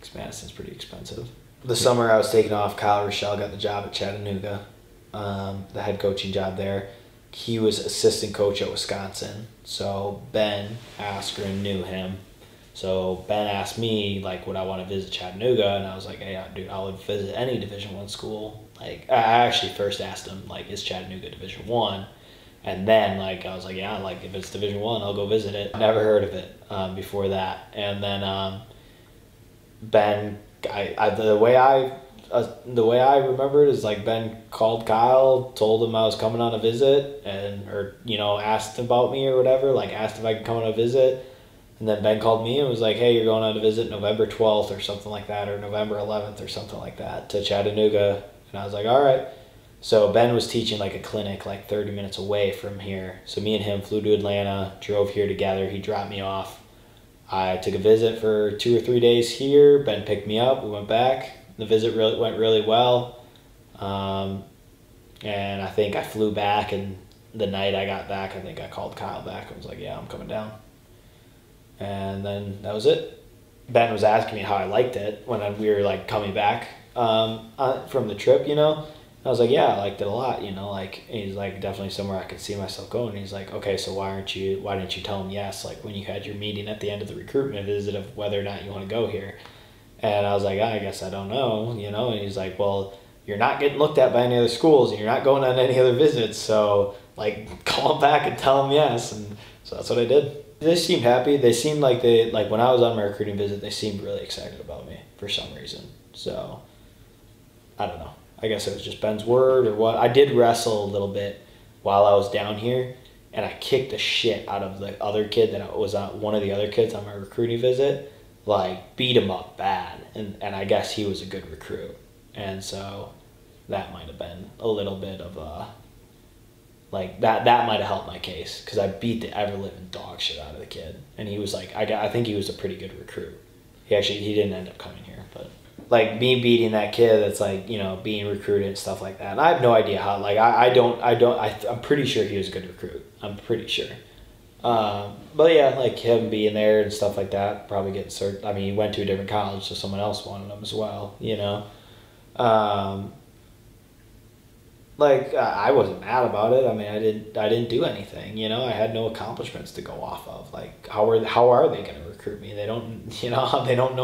because Madison's pretty expensive. The summer I was taking off, Kyle Rochelle got the job at Chattanooga, the head coaching job there. He was assistant coach at Wisconsin, so Ben Askren knew him. So Ben asked me, like, would I want to visit Chattanooga? And I was like, hey, dude, I would visit any Division I school. Like, I actually first asked him, like, is Chattanooga Division I? And then, like, I was like, yeah, like, if it's Division I, I'll go visit it. Never heard of it before that. And then Ben, the way I remember it is like Ben called Kyle, told him I was coming on a visit, or you know, asked about me or whatever, like asked if I could come on a visit, and then Ben called me and was like, hey, you're going on a visit November 12th or something like that, or November 11th or something like that to Chattanooga. And I was like, all right. So Ben was teaching like a clinic like 30 minutes away from here, so me and him flew to Atlanta, drove here together, he dropped me off, I took a visit for 2 or 3 days here, Ben picked me up, we went back. The visit really went really well, and I think I flew back, and the night I got back, I think I called Kyle back. I was like, yeah, I'm coming down, and then that was it. Ben was asking me how I liked it when we were like coming back from the trip, you know. I was like, yeah, I liked it a lot, you know. Like, he's like, definitely somewhere I could see myself going. And he's like, okay, so why didn't you tell him yes, like when you had your meeting at the end of the recruitment visit of whether or not you want to go here? And I was like, I guess I don't know, you know? And he's like, well, you're not getting looked at by any other schools and you're not going on any other visits, so, like, call him back and tell him yes. And so that's what I did. They seemed happy. They seemed like when I was on my recruiting visit, they seemed really excited about me for some reason. So, I don't know. I guess it was just Ben's word or what. I did wrestle a little bit while I was down here, and I kicked the shit out of the other kid that was on, one of the other kids on my recruiting visit. Like, beat him up bad, and I guess he was a good recruit, and so that might have been a little bit of a, like, that might have helped my case, because I beat the ever-living dog shit out of the kid. And he was like, I think he was a pretty good recruit. He didn't end up coming here, but like me beating that kid, that's like, you know, being recruited and stuff like that. And I have no idea how, like, I'm pretty sure he was a good recruit. I'm pretty sure. But yeah, like him being there and stuff like that, probably getting certain, I mean, he went to a different college, so someone else wanted him as well, you know? I wasn't mad about it. I mean, I didn't do anything, you know. I had no accomplishments to go off of. Like, how are they going to recruit me? They don't know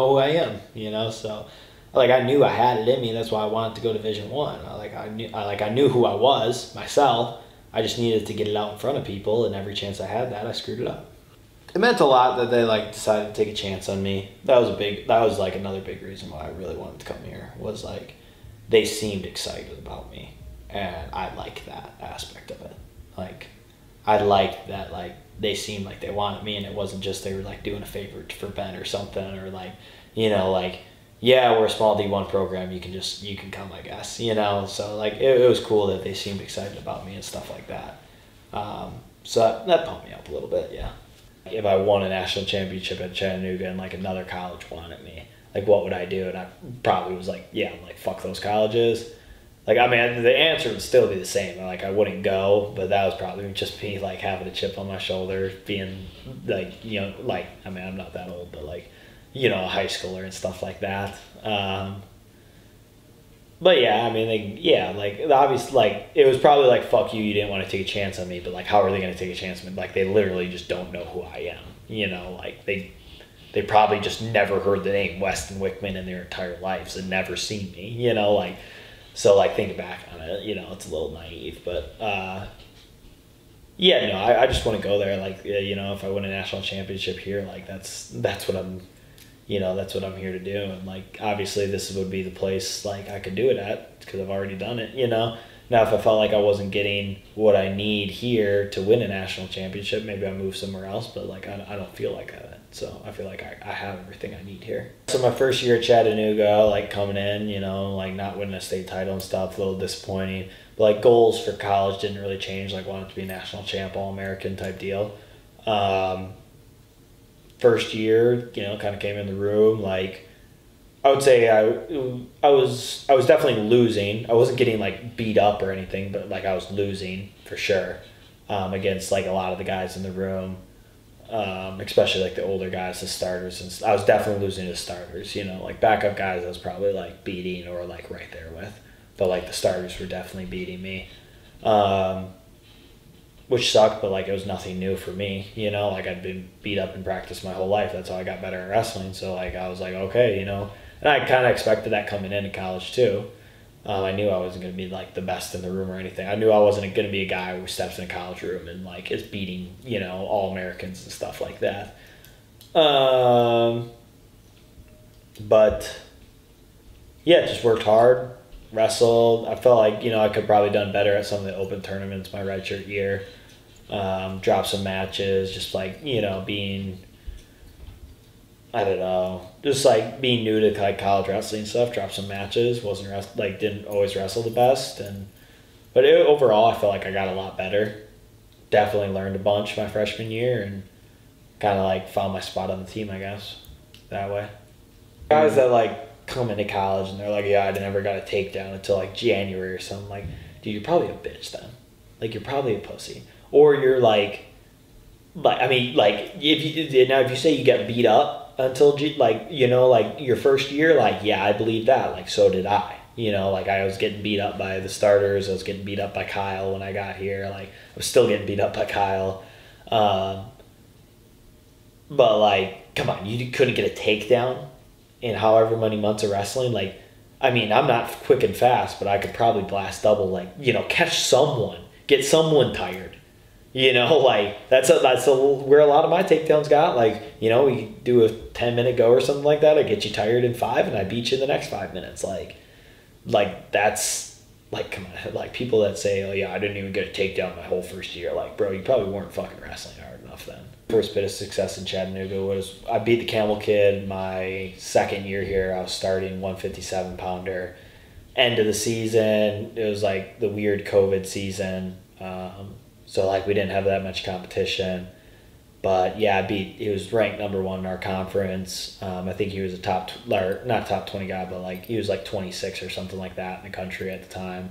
who I am, you know. So, like, I knew I had it in me. That's why I wanted to go to Division I. I knew who I was myself. I just needed to get it out in front of people, and every chance I had that, I screwed it up. It meant a lot that they like decided to take a chance on me. That was like another big reason why I really wanted to come here, was like they seemed excited about me. And I like that aspect of it. Like, I like that, like, they seemed like they wanted me, and it wasn't just they were, like, doing a favor for Ben or something, or, like, you know, like, yeah, we're a small D1 program, you can come, I guess, you know? So, like, it was cool that they seemed excited about me and stuff like that. So that pumped me up a little bit, yeah. If I won a national championship at Chattanooga and, like, another college wanted me, like, what would I do? And I probably was like, yeah, I'm like, fuck those colleges. Like, I mean, the answer would still be the same. Like, I wouldn't go, but that was probably just me, like, having a chip on my shoulder, being, like, you know, like, I mean, I'm not that old, but, like, you know, a high schooler and stuff like that. But, yeah, I mean, like, yeah, like, obviously, like, it was probably like, fuck you, you didn't want to take a chance on me, but, like, how are they going to take a chance on me? Like, they literally just don't know who I am, you know? Like, they probably just never heard the name Weston Wickman in their entire lives and never seen me, you know? Like, so, like, thinking back on it, you know, it's a little naive, but, yeah, you know, I just want to go there, like, you know, if I win a national championship here, like, that's what I'm, you know, that's what I'm here to do, and, like, obviously this would be the place, like, I could do it at, because I've already done it, you know. Now, if I felt like I wasn't getting what I need here to win a national championship, maybe I move somewhere else, but, like, I don't feel like that. So I feel like I have everything I need here. So my first year at Chattanooga, like, coming in, you know, like, not winning a state title and stuff, a little disappointing. But, like, goals for college didn't really change. Like, wanted to be a national champ, All-American type deal. First year, you know, kind of came in the room, like, I would say I was definitely losing. I wasn't getting, like, beat up or anything, but, like, I was losing for sure, against, like, a lot of the guys in the room, especially, like, the older guys, the starters. And I was definitely losing to starters, you know, like, backup guys I was probably, like, beating or, like, right there with, but, like, the starters were definitely beating me, which sucked, but, like, it was nothing new for me, you know, like, I'd been beat up in practice my whole life. That's how I got better at wrestling. So, like, I was like, okay, you know. And I kind of expected that coming into college, too. I knew I wasn't going to be, like, the best in the room or anything. I knew I wasn't going to be a guy who steps in a college room and, like, is beating, you know, All-Americans and stuff like that. But, yeah, just worked hard, wrestled. I felt like, you know, I could probably done better at some of the open tournaments my redshirt year. Dropped some matches, just, like, you know, being... I don't know, just, like, being new to, like, college wrestling stuff, dropped some matches, didn't always wrestle the best, but overall I felt like I got a lot better. Definitely learned a bunch my freshman year and kind of, like, found my spot on the team, I guess, that way. Guys that, like, come into college and they're like, yeah, I never got a takedown until, like, January or something, like, dude, you're probably a bitch then. Like, you're probably a pussy. Or you're, like, I mean, like, if you say you got beat up, until, like, you know, like, your first year, like, yeah, I believe that, like, so did I, you know, like, I was getting beat up by the starters, I was getting beat up by Kyle when I got here, like, I was still getting beat up by Kyle, but, like, come on, you couldn't get a takedown in however many months of wrestling, like, I mean, I'm not quick and fast, but I could probably blast double, like, you know, catch someone, get someone tired. You know, like, that's where a lot of my takedowns got. Like, you know, we do a 10-minute go or something like that. I get you tired in 5, and I beat you in the next 5 minutes. Like that's, like, come on. Like, people that say, oh, yeah, I didn't even get a takedown my whole first year. Like, bro, you probably weren't fucking wrestling hard enough then. First bit of success in Chattanooga was I beat the Camel Kid my second year here. I was starting 157-pounder. end of the season, it was like the weird COVID season. So like we didn't have that much competition. But yeah, he was ranked number one in our conference. I think he was a not top 20 guy, but like he was like 26 or something like that in the country at the time.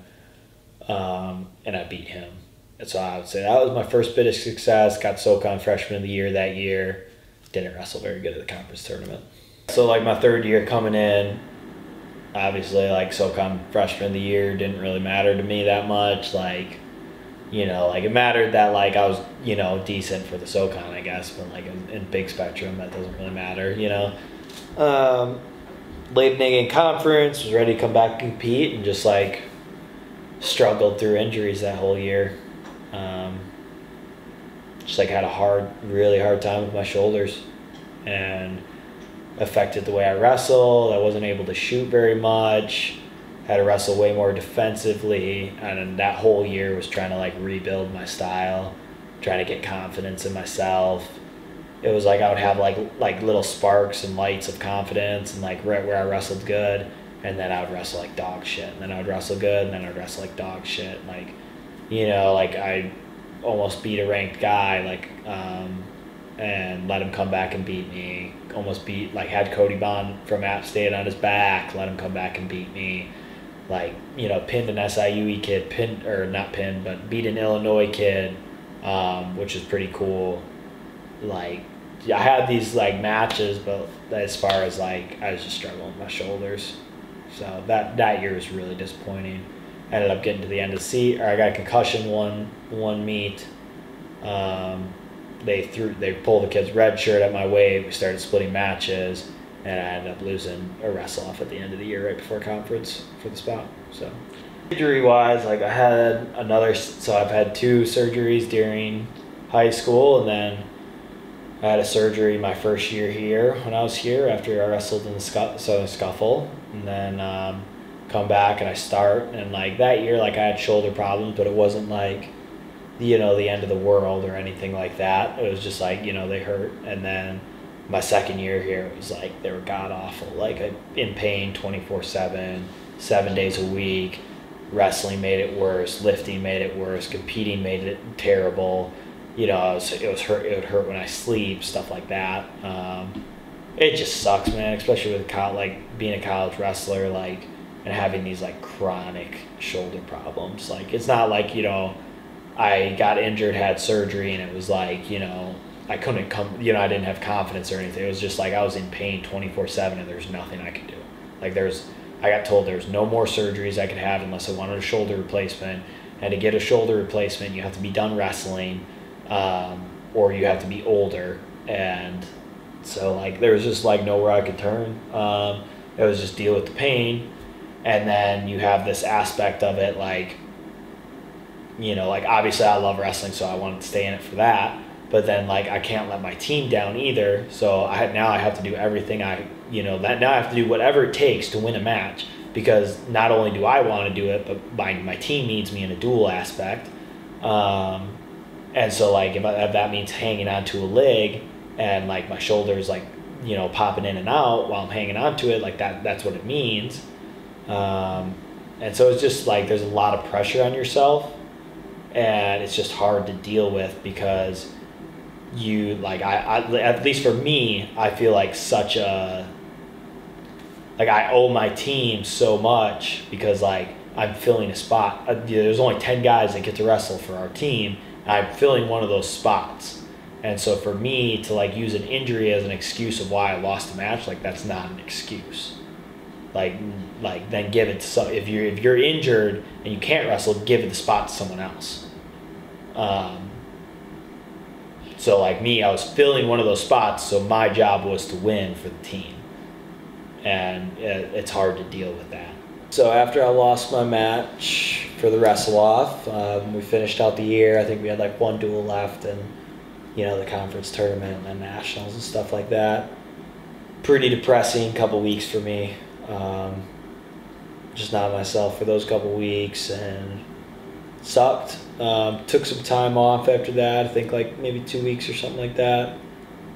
And I beat him. And so I would say that was my first bit of success. Got SoCon Freshman of the Year that year. Didn't wrestle very good at the conference tournament. So like my third year coming in, obviously like SoCon Freshman of the Year didn't really matter to me that much. Like, you know, like it mattered that like I was, you know, decent for the SoCon, I guess, but like in big spectrum, that doesn't really matter, you know. Late in conference, was ready to come back and compete, and just like struggled through injuries that whole year. Just like had a really hard time with my shoulders, and affected the way I wrestled. I wasn't able to shoot very much. Had to wrestle way more defensively, and that whole year was trying to like rebuild my style, trying to get confidence in myself. It was like I would have like little sparks and lights of confidence, and like right where I wrestled good, and then I would wrestle like dog shit, and then I would wrestle good, and then I'd wrestle like dog shit. Like, you know, like I almost beat a ranked guy, like and let him come back and beat me. Almost beat, like had Cody Bond from App State on his back, let him come back and beat me. Like, you know, pinned an SIUE kid, but beat an Illinois kid, which is pretty cool. Like, I had these, like, matches, but as far as, like, I was just struggling with my shoulders. So that year was really disappointing. I ended up getting to the end of the season, or I got a concussion one meet. They pulled the kid's red shirt at my weight. We started splitting matches. And I ended up losing a wrestle-off at the end of the year right before conference for the spot. So injury-wise, like I had I've had two surgeries during high school, and then I had a surgery my first year here when I was here after I wrestled in the scuffle, and then come back and I start, and like that year, like I had shoulder problems, but it wasn't like, you know, the end of the world or anything like that. It was just like, you know, they hurt. And then my second year here, it was like they were god awful. Like I'm in pain 24/7, 7 days a week. Wrestling made it worse. Lifting made it worse. Competing made it terrible. You know, it was hurt. It would hurt when I sleep, stuff like that. It just sucks, man. Especially with like being a college wrestler, like, and having these like chronic shoulder problems. Like it's not like, you know, I got injured, had surgery, and it was like, you know, I couldn't come, you know, I didn't have confidence or anything. It was just like I was in pain 24/7 and there's nothing I could do. Like I got told there's no more surgeries I could have unless I wanted a shoulder replacement. And to get a shoulder replacement, you have to be done wrestling, or you have to be older. And so like there was just like nowhere I could turn. It was just deal with the pain. And then you have this aspect of it, like, you know, like obviously I love wrestling, so I wanted to stay in it for that. But then, like, I can't let my team down either. So now I have to do everything now I have to do whatever it takes to win a match, because not only do I want to do it, but my team needs me in a dual aspect. And so, like, if that means hanging onto a leg and, like, my shoulder's, like, you know, popping in and out while I'm hanging onto it, like, that's what it means. And so it's just, like, there's a lot of pressure on yourself, and it's just hard to deal with because you like I at least for me, I feel like such a like I owe my team so much, because like I'm filling a spot. There's only 10 guys that get to wrestle for our team, and I'm filling one of those spots. And so for me to like use an injury as an excuse of why I lost a match, like that's not an excuse. Like then give it to some, if you're injured and you can't wrestle, give it the spot to someone else. So, like me, I was filling one of those spots, so my job was to win for the team. And it's hard to deal with that. So after I lost my match for the wrestle-off, we finished out the year. I think we had, like, one duel left and, you know, the conference tournament and nationals and stuff like that. Pretty depressing couple weeks for me. Just not myself for those couple weeks, and sucked. Took some time off after that. I think like maybe 2 weeks or something like that.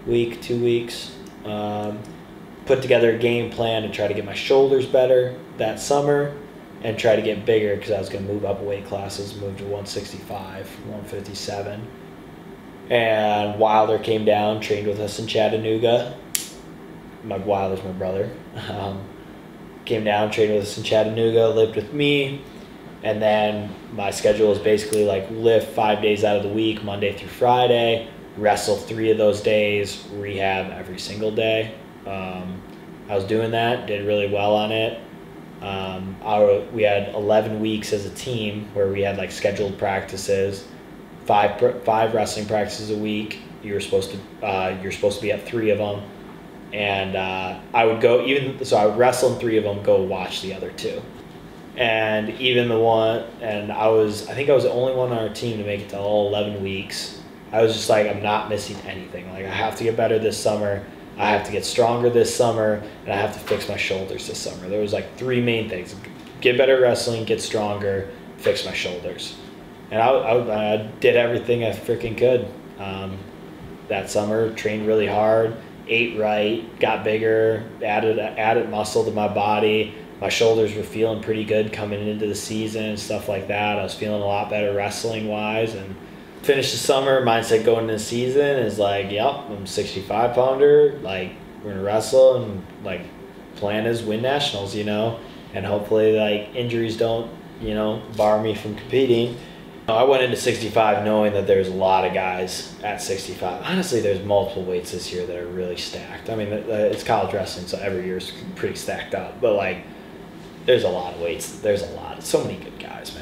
2 weeks. Put together a game plan to try to get my shoulders better that summer, and try to get bigger because I was going to move up weight classes, move to 165, 157. And Wilder came down, trained with us in Chattanooga. Wilder's my brother. Came down, trained with us in Chattanooga, lived with me. And then my schedule is basically like lift 5 days out of the week, Monday through Friday, wrestle 3 of those days, rehab every single day. I was doing that, did really well on it. We had 11 weeks as a team where we had like scheduled practices, five wrestling practices a week. You were supposed to be at 3 of them, and I would go even so. I would wrestle in 3 of them, go watch the other 2, and even the one. And I think I was the only one on our team to make it to all 11 weeks. I was just like, I'm not missing anything. Like, I have to get better this summer. I have to get stronger this summer, and I have to fix my shoulders this summer. There was like 3 main things: get better at wrestling, get stronger, fix my shoulders. And I did everything I freaking could that summer. Trained really hard, ate right, got bigger, added muscle to my body. My shoulders were feeling pretty good coming into the season and stuff like that. I was feeling a lot better wrestling wise, and finished the summer. Mindset going into the season is like, yep, I'm 65 pounder. Like, we're gonna wrestle, and like, plan is win nationals, you know, and hopefully like injuries don't, you know, bar me from competing. I went into 65 knowing that there's a lot of guys at 65. Honestly, there's multiple weights this year that are really stacked. I mean, it's college wrestling, so every year's pretty stacked up. But like, there's a lot of weights. There's a lot. So many good guys,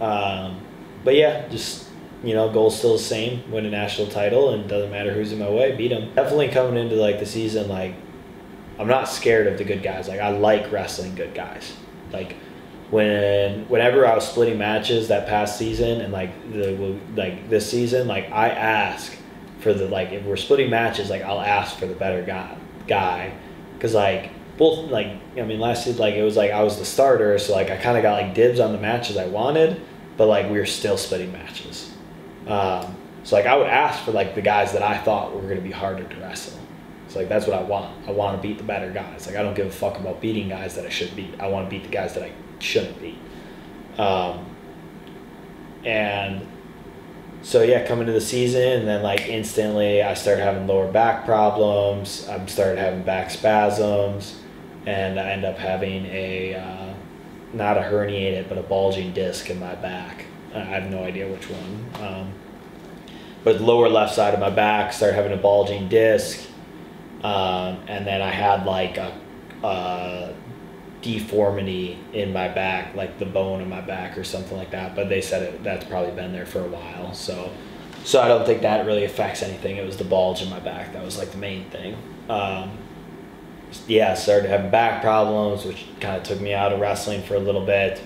man. But yeah, just, you know, goal's still the same: win a national title, and doesn't matter who's in my way, beat them. Definitely coming into like the season, like, I'm not scared of the good guys. Like, I like wrestling good guys. Like, whenever I was splitting matches that past season and like this season, like, I ask for the, like, if we're splitting matches, like, I'll ask for the better guy, because like both, like, I mean, last year, like, it was like I was the starter, so like I kind of got like dibs on the matches I wanted, but like we were still splitting matches. So like I would ask for like the guys that I thought were gonna be harder to wrestle. So like, that's what I want. I want to beat the better guys. Like, I don't give a fuck about beating guys that I should beat. I want to beat the guys that I shouldn't beat. And so yeah, coming to the season, and then like instantly I started having lower back problems. I started having back spasms, and I end up having a not a herniated, but a bulging disc in my back. I have no idea which one. But lower left side of my back, started having a bulging disc. And then I had like a deformity in my back, like the bone in my back or something like that. But they said that's probably been there for a while. So I don't think that really affects anything. It was the bulge in my back that was like the main thing. Yeah, started having back problems, which kind of took me out of wrestling for a little bit,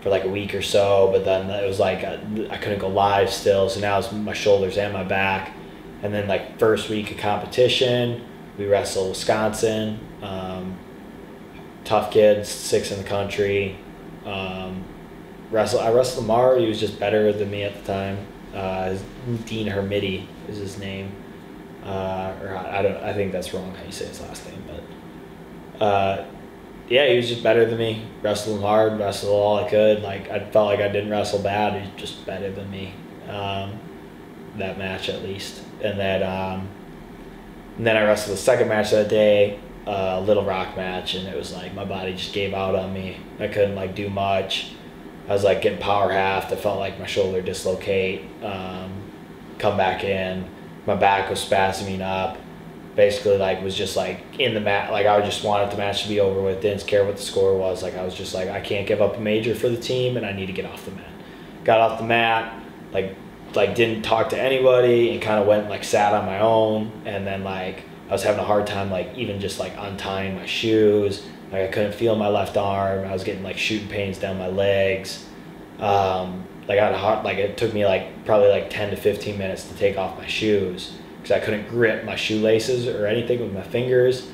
for like a week or so. But then it was like I couldn't go live still. So now it's my shoulders and my back. And then like first week of competition, we wrestled Wisconsin, tough kids, 6 in the country. I wrestled Amar. He was just better than me at the time. Dean Hermiti is his name. Or I think that's wrong how you say his last name, but yeah, he was just better than me. Wrestled hard, wrestled all I could. Like, I felt like I didn't wrestle bad. He was just better than me, that match at least. And then I wrestled the second match that day, Little Rock match, and it was like my body just gave out on me. I couldn't like do much. I was like getting power halved. I felt like my shoulder dislocate, come back in. My back was spasming up. Basically, like, was just like in the mat. Like, I just wanted the match to be over with. Didn't care what the score was. Like, I was just like, I can't give up a major for the team, and I need to get off the mat. Got off the mat, like didn't talk to anybody, and kind of went like sat on my own. And then like I was having a hard time like even just like untying my shoes. Like, I couldn't feel my left arm. I was getting like shooting pains down my legs. Like, I had a hard, like, it took me like probably like 10 to 15 minutes to take off my shoes because I couldn't grip my shoelaces or anything with my fingers.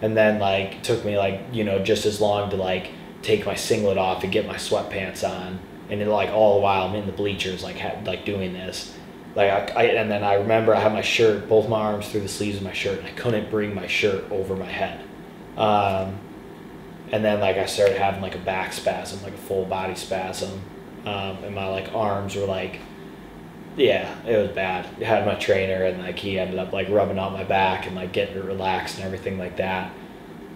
And then like it took me like, you know, just as long to like take my singlet off and get my sweatpants on. And it, like, all the while I'm in the bleachers, like, doing this, like, and then I remember I had my shirt, both my arms through the sleeves of my shirt, and I couldn't bring my shirt over my head. And then like I started having like a back spasm, like a full body spasm, and my like arms were like, yeah, it was bad. I had my trainer and like he ended up like rubbing on my back and like getting it relaxed and everything like that.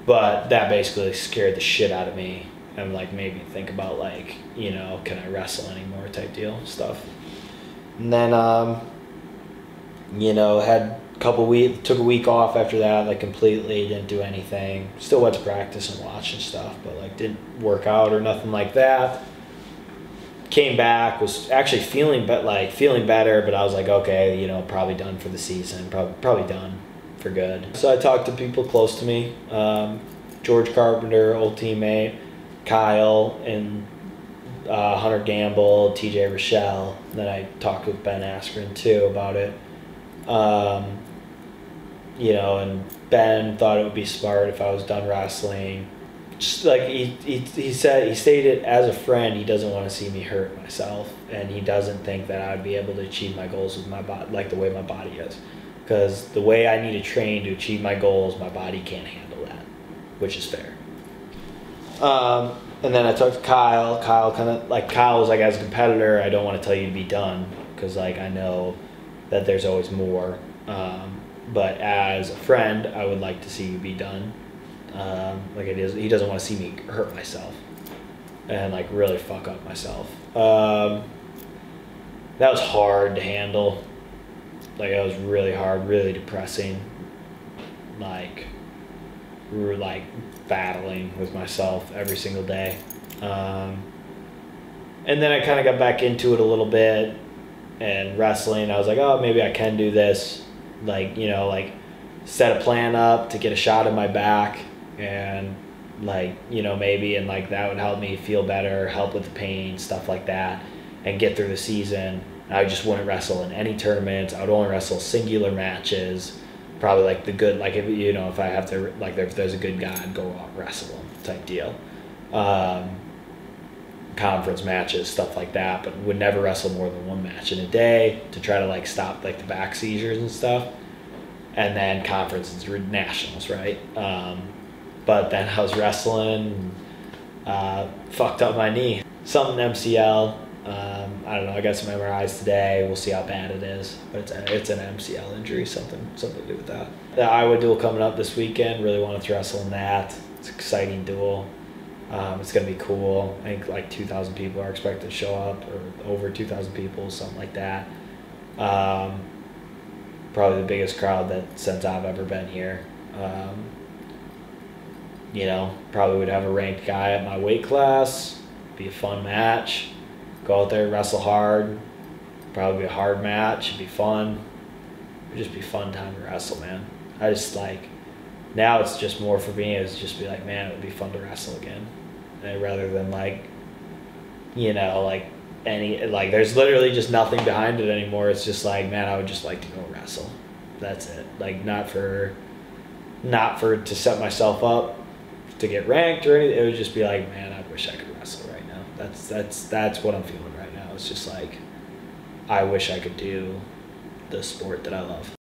But that basically scared the shit out of me and like made me think about like, you know, can I wrestle anymore type deal stuff. And then, you know, had a couple weeks, took a week off after that, like completely didn't do anything. Still went to practice and watch and stuff, but like didn't work out or nothing like that. Came back, was actually feeling better, but I was like, okay, you know, probably done for the season, probably done for good. So I talked to people close to me, George Carpenter, old teammate, Kyle, and Hunter Gamble, TJ Rochelle. And then I talked with Ben Askren too about it. You know, and Ben thought it would be smart if I was done wrestling. Just like he said, he stated as a friend, he doesn't want to see me hurt myself, and he doesn't think that I'd be able to achieve my goals with my body, like the way my body is, because the way I need to train to achieve my goals, my body can't handle that, which is fair. And then I talked to Kyle. Kyle was like, as a competitor, I don't want to tell you to be done, because like I know that there's always more. But as a friend, I would like to see you be done. Like it is, he doesn't want to see me hurt myself and like really fuck up myself. That was hard to handle. Like it was really hard, really depressing. Like we were like battling with myself every single day. And then I kind of got back into it a little bit and wrestling. I was like, oh, maybe I can do this. Like, you know, like set a plan up to get a shot in my back. And like, you know, maybe, and like that would help me feel better, help with the pain, stuff like that, and get through the season. I just wouldn't wrestle in any tournaments. I would only wrestle singular matches, probably like the good, like if, you know, if I have to, like if there's a good guy, I'd go out wrestle him type deal. Conference matches, stuff like that, but would never wrestle more than one match in a day to try to like stop like the back seizures and stuff. And then conferences, nationals, right? But then I was wrestling, fucked up my knee. Something MCL, I don't know, I got some MRIs today, we'll see how bad it is. But it's an MCL injury, something to do with that. The Iowa duel coming up this weekend, really wanted to wrestle in that. It's an exciting duel. It's gonna be cool. I think like 2,000 people are expected to show up, or over 2,000 people, something like that. Probably the biggest crowd that since I've ever been here. You know, probably would have a ranked guy at my weight class. Be a fun match. Go out there, wrestle hard. Probably be a hard match. It'd be fun. It'd just be fun time to wrestle, man. I just like, now it's just more for me, it's just be like, man, it would be fun to wrestle again. And rather than like, you know, like any, like there's literally just nothing behind it anymore. It's just like, man, I would just like to go wrestle. That's it. Like not for to set myself up to get ranked or anything. It would just be like, man, I wish I could wrestle right now. That's what I'm feeling right now. It's just like, I wish I could do the sport that I love.